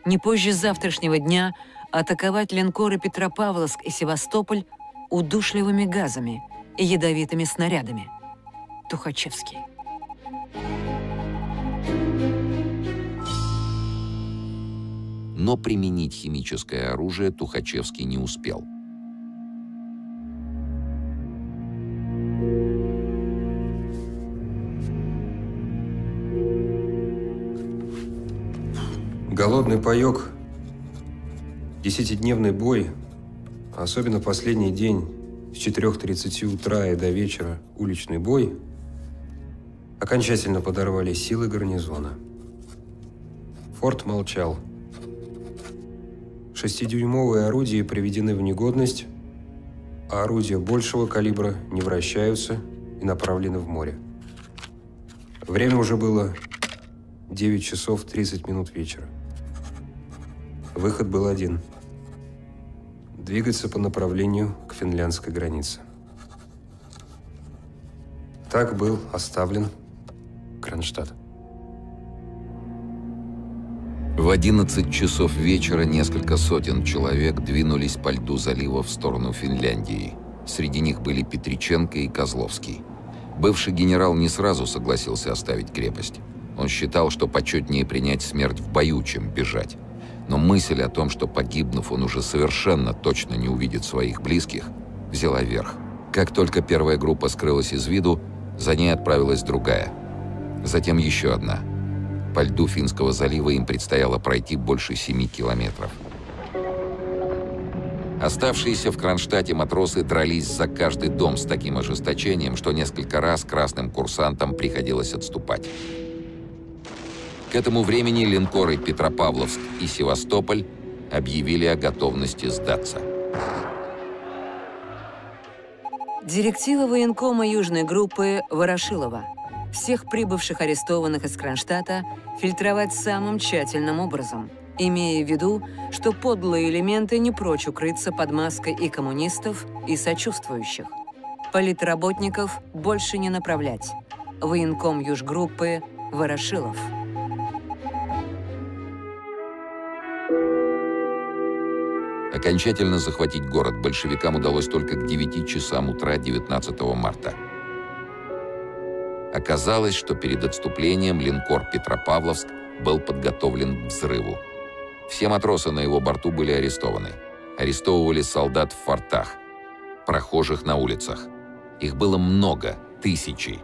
Не позже завтрашнего дня атаковать линкоры Петропавловск и Севастополь удушливыми газами и ядовитыми снарядами. Тухачевский. Но применить химическое оружие Тухачевский не успел. Голодный паёк, десятидневный бой, особенно последний день с четырёх тридцати утра и до вечера уличный бой, окончательно подорвали силы гарнизона. Форт молчал. Шестидюймовые орудия приведены в негодность, а орудия большего калибра не вращаются и направлены в море. Время уже было девять часов тридцать минут вечера. Выход был один. Двигаться по направлению к финляндской границе. Так был оставлен Кронштадт. В одиннадцать часов вечера несколько сотен человек двинулись по льду залива в сторону Финляндии. Среди них были Петриченко и Козловский. Бывший генерал не сразу согласился оставить крепость. Он считал, что почетнее принять смерть в бою, чем бежать. Но мысль о том, что, погибнув, он уже совершенно точно не увидит своих близких, взяла верх. Как только первая группа скрылась из виду, за ней отправилась другая. Затем еще одна. По льду Финского залива им предстояло пройти больше семи километров. Оставшиеся в Кронштадте матросы дрались за каждый дом с таким ожесточением, что несколько раз красным курсантам приходилось отступать. К этому времени линкоры «Петропавловск» и «Севастополь» объявили о готовности сдаться. Директива военкома Южной группы Ворошилова. Всех прибывших арестованных из Кронштадта фильтровать самым тщательным образом, имея в виду, что подлые элементы не прочь укрыться под маской и коммунистов, и сочувствующих. Политработников больше не направлять. Военком Южгруппы Ворошилов. Окончательно захватить город большевикам удалось только к девяти часам утра девятнадцатого марта. Оказалось, что перед отступлением линкор «Петропавловск» был подготовлен к взрыву. Все матросы на его борту были арестованы. Арестовывали солдат в фортах. прохожих на улицах. Их было много, тысячи.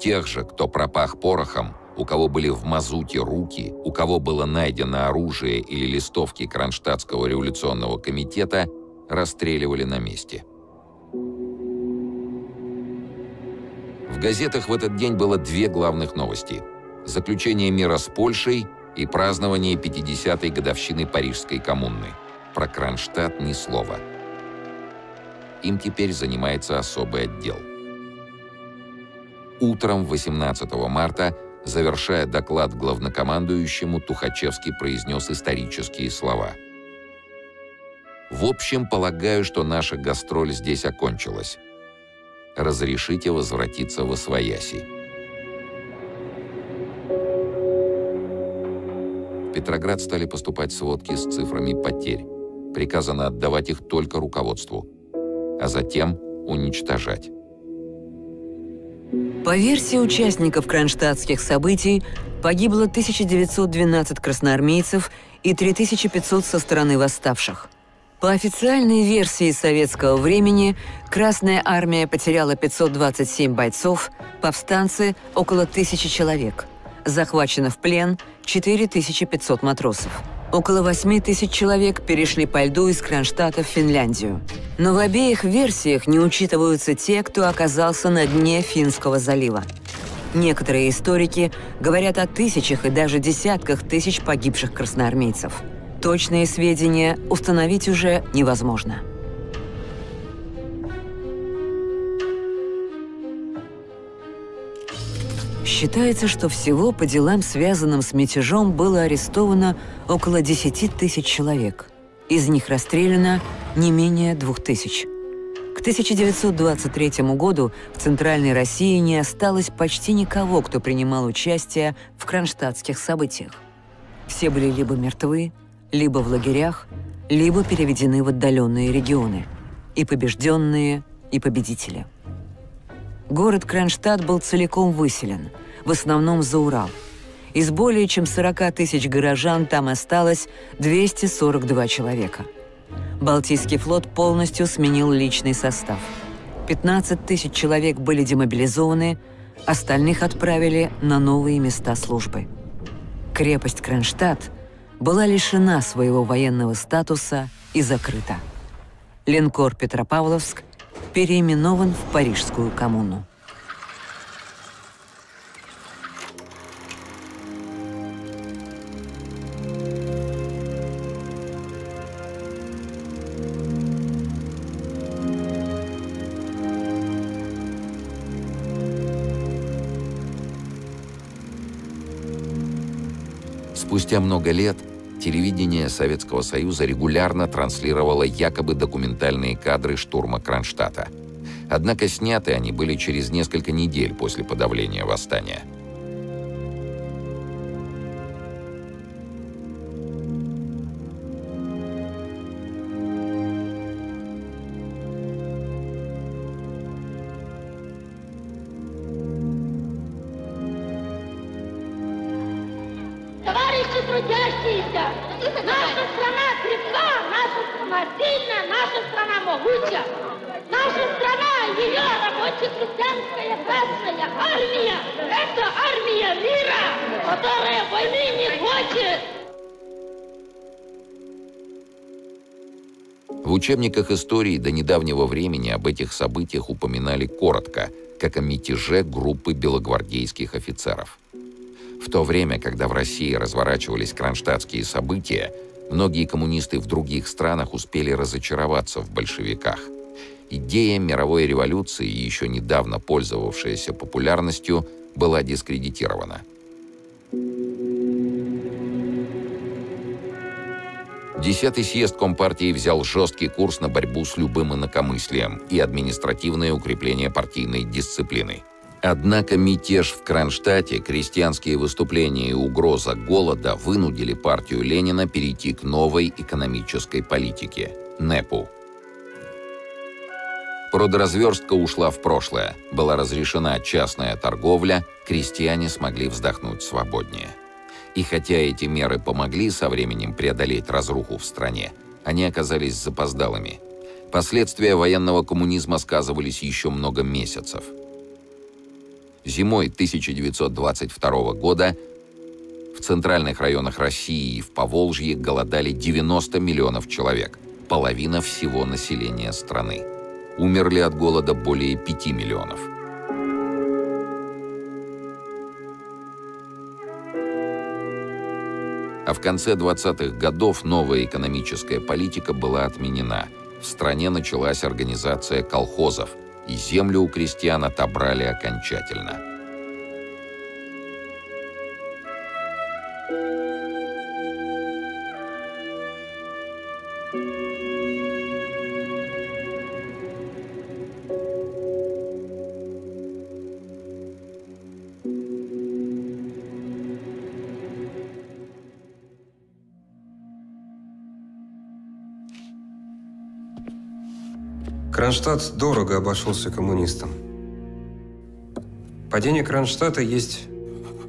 Тех же, кто пропах порохом, у кого были в мазуте руки, у кого было найдено оружие или листовки Кронштадтского революционного комитета, расстреливали на месте. В газетах в этот день было две главных новости – заключение мира с Польшей и празднование пятидесятой годовщины Парижской коммуны. Про Кронштадт ни слова. Им теперь занимается особый отдел. Утром восемнадцатого марта, завершая доклад главнокомандующему, Тухачевский произнес исторические слова. «В общем, полагаю, что наша гастроль здесь окончилась. Разрешите возвратиться во свояси». В Петроград стали поступать сводки с цифрами потерь. Приказано отдавать их только руководству, а затем уничтожать. По версии участников кронштадтских событий, погибло тысяча девятьсот двенадцать красноармейцев и три тысячи пятьсот со стороны восставших. По официальной версии советского времени, Красная армия потеряла пятьсот двадцать семь бойцов, повстанцы – около тысячи человек. Захвачено в плен четыре тысячи пятьсот матросов. Около восьми тысяч человек перешли по льду из Кронштадта в Финляндию. Но в обеих версиях не учитываются те, кто оказался на дне Финского залива. Некоторые историки говорят о тысячах и даже десятках тысяч погибших красноармейцев. Точные сведения установить уже невозможно. Считается, что всего по делам, связанным с мятежом, было арестовано около десяти тысяч человек. Из них расстреляно не менее двух тысяч. К тысяча девятьсот двадцать третьему году в Центральной России не осталось почти никого, кто принимал участие в кронштадтских событиях. Все были либо мертвы, либо в лагерях, либо переведены в отдаленные регионы. И побежденные, и победители. Город Кронштадт был целиком выселен, в основном за Урал. Из более чем сорока тысяч горожан там осталось двести сорок два человека. Балтийский флот полностью сменил личный состав. пятнадцать тысяч человек были демобилизованы, остальных отправили на новые места службы. Крепость Кронштадт была лишена своего военного статуса и закрыта. Линкор «Петропавловск» переименован в Парижскую коммуну. Спустя много лет телевидение Советского Союза регулярно транслировало якобы документальные кадры штурма Кронштадта. Однако сняты они были через несколько недель после подавления восстания. В учебниках истории до недавнего времени об этих событиях упоминали коротко, как о мятеже группы белогвардейских офицеров. В то время, когда в России разворачивались кронштадтские события, многие коммунисты в других странах успели разочароваться в большевиках. Идея мировой революции, еще недавно пользовавшаяся популярностью, была дискредитирована. Десятый съезд Компартии взял жесткий курс на борьбу с любым инакомыслием и административное укрепление партийной дисциплины. Однако мятеж в Кронштадте, крестьянские выступления и угроза голода вынудили партию Ленина перейти к новой экономической политике – НЭПу. Продразверстка ушла в прошлое, была разрешена частная торговля, крестьяне смогли вздохнуть свободнее. И хотя эти меры помогли со временем преодолеть разруху в стране, они оказались запоздалыми. Последствия военного коммунизма сказывались еще много месяцев. Зимой тысяча девятьсот двадцать второго года в центральных районах России и в Поволжье голодали девяносто миллионов человек, половина всего населения страны. Умерли от голода более пяти миллионов. А в конце двадцатых годов новая экономическая политика была отменена. В стране началась организация колхозов, и землю у крестьян отобрали окончательно. Кронштадт дорого обошелся коммунистам. Падение Кронштадта есть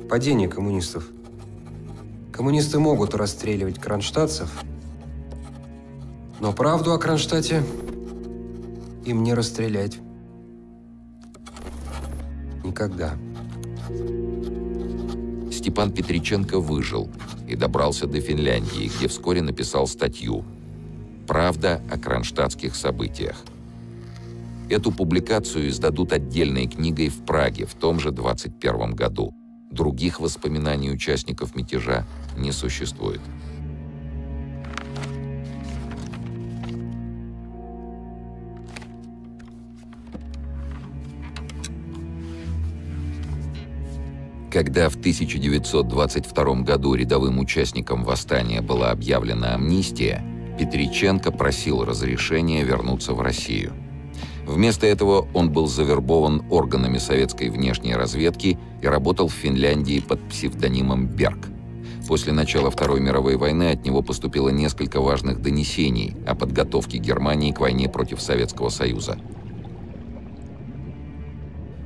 падение коммунистов. Коммунисты могут расстреливать кронштадтцев, но правду о Кронштадте им не расстрелять. Никогда. Степан Петриченко выжил и добрался до Финляндии, где вскоре написал статью «Правда о кронштадтских событиях». Эту публикацию издадут отдельной книгой в Праге в том же двадцать первом году. Других воспоминаний участников мятежа не существует. Когда в тысяча девятьсот двадцать втором году рядовым участникам восстания была объявлена амнистия, Петриченко просил разрешения вернуться в Россию. Вместо этого он был завербован органами советской внешней разведки и работал в Финляндии под псевдонимом Берг. После начала Второй мировой войны от него поступило несколько важных донесений о подготовке Германии к войне против Советского Союза.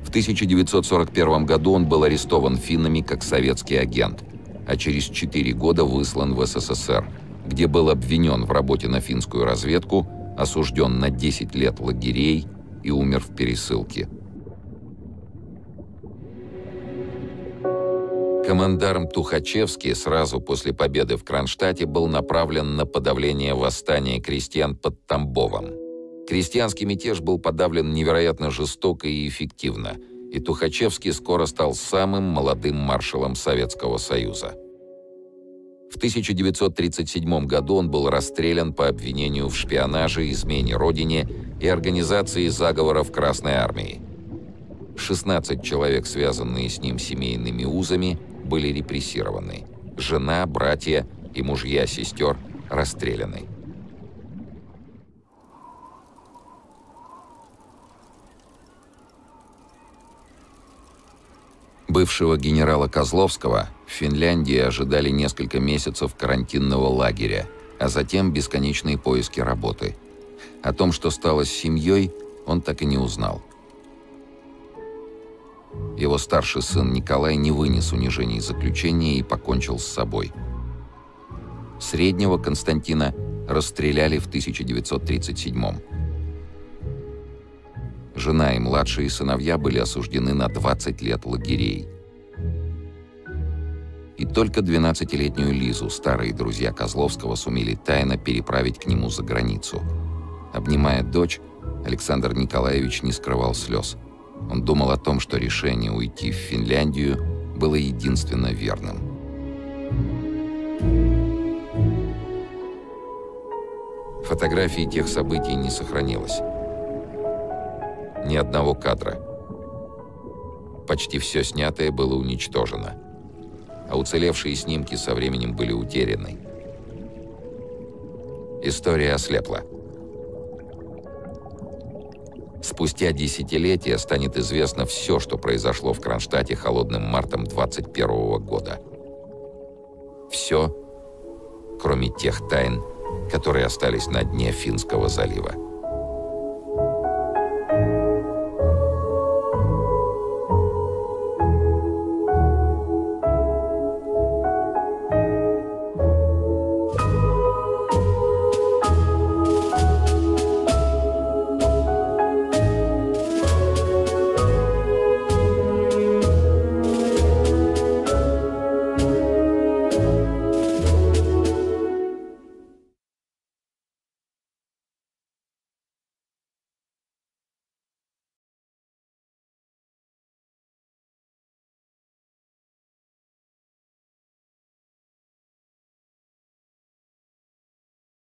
В тысяча девятьсот сорок первом году он был арестован финнами как советский агент, а через четыре года выслан в СССР, где был обвинен в работе на финскую разведку, осужден на десять лет лагерей и умер в пересылке. Командарм Тухачевский сразу после победы в Кронштадте был направлен на подавление восстания крестьян под Тамбовом. Крестьянский мятеж был подавлен невероятно жестоко и эффективно, и Тухачевский скоро стал самым молодым маршалом Советского Союза. В тысяча девятьсот тридцать седьмом году он был расстрелян по обвинению в шпионаже, измене Родине и организации заговоров Красной армии. шестнадцать человек, связанные с ним семейными узами, были репрессированы. Жена, братья и мужья сестер расстреляны. Бывшего генерала Козловского в Финляндии ожидали несколько месяцев карантинного лагеря, а затем бесконечные поиски работы. О том, что стало с семьей, он так и не узнал. Его старший сын Николай не вынес унижений заключения и покончил с собой. Среднего Константина расстреляли в тысяча девятьсот тридцать седьмом. Жена и младшие сыновья были осуждены на двадцать лет лагерей. И только двенадцатилетнюю Лизу старые друзья Козловского сумели тайно переправить к нему за границу. Обнимая дочь, Александр Николаевич не скрывал слез. Он думал о том, что решение уйти в Финляндию было единственно верным. Фотографии тех событий не сохранилось. Ни одного кадра. Почти все снятое было уничтожено, а уцелевшие снимки со временем были утеряны. История ослепла. Спустя десятилетия станет известно все, что произошло в Кронштадте холодным мартом двадцать первого года. Все, кроме тех тайн, которые остались на дне Финского залива.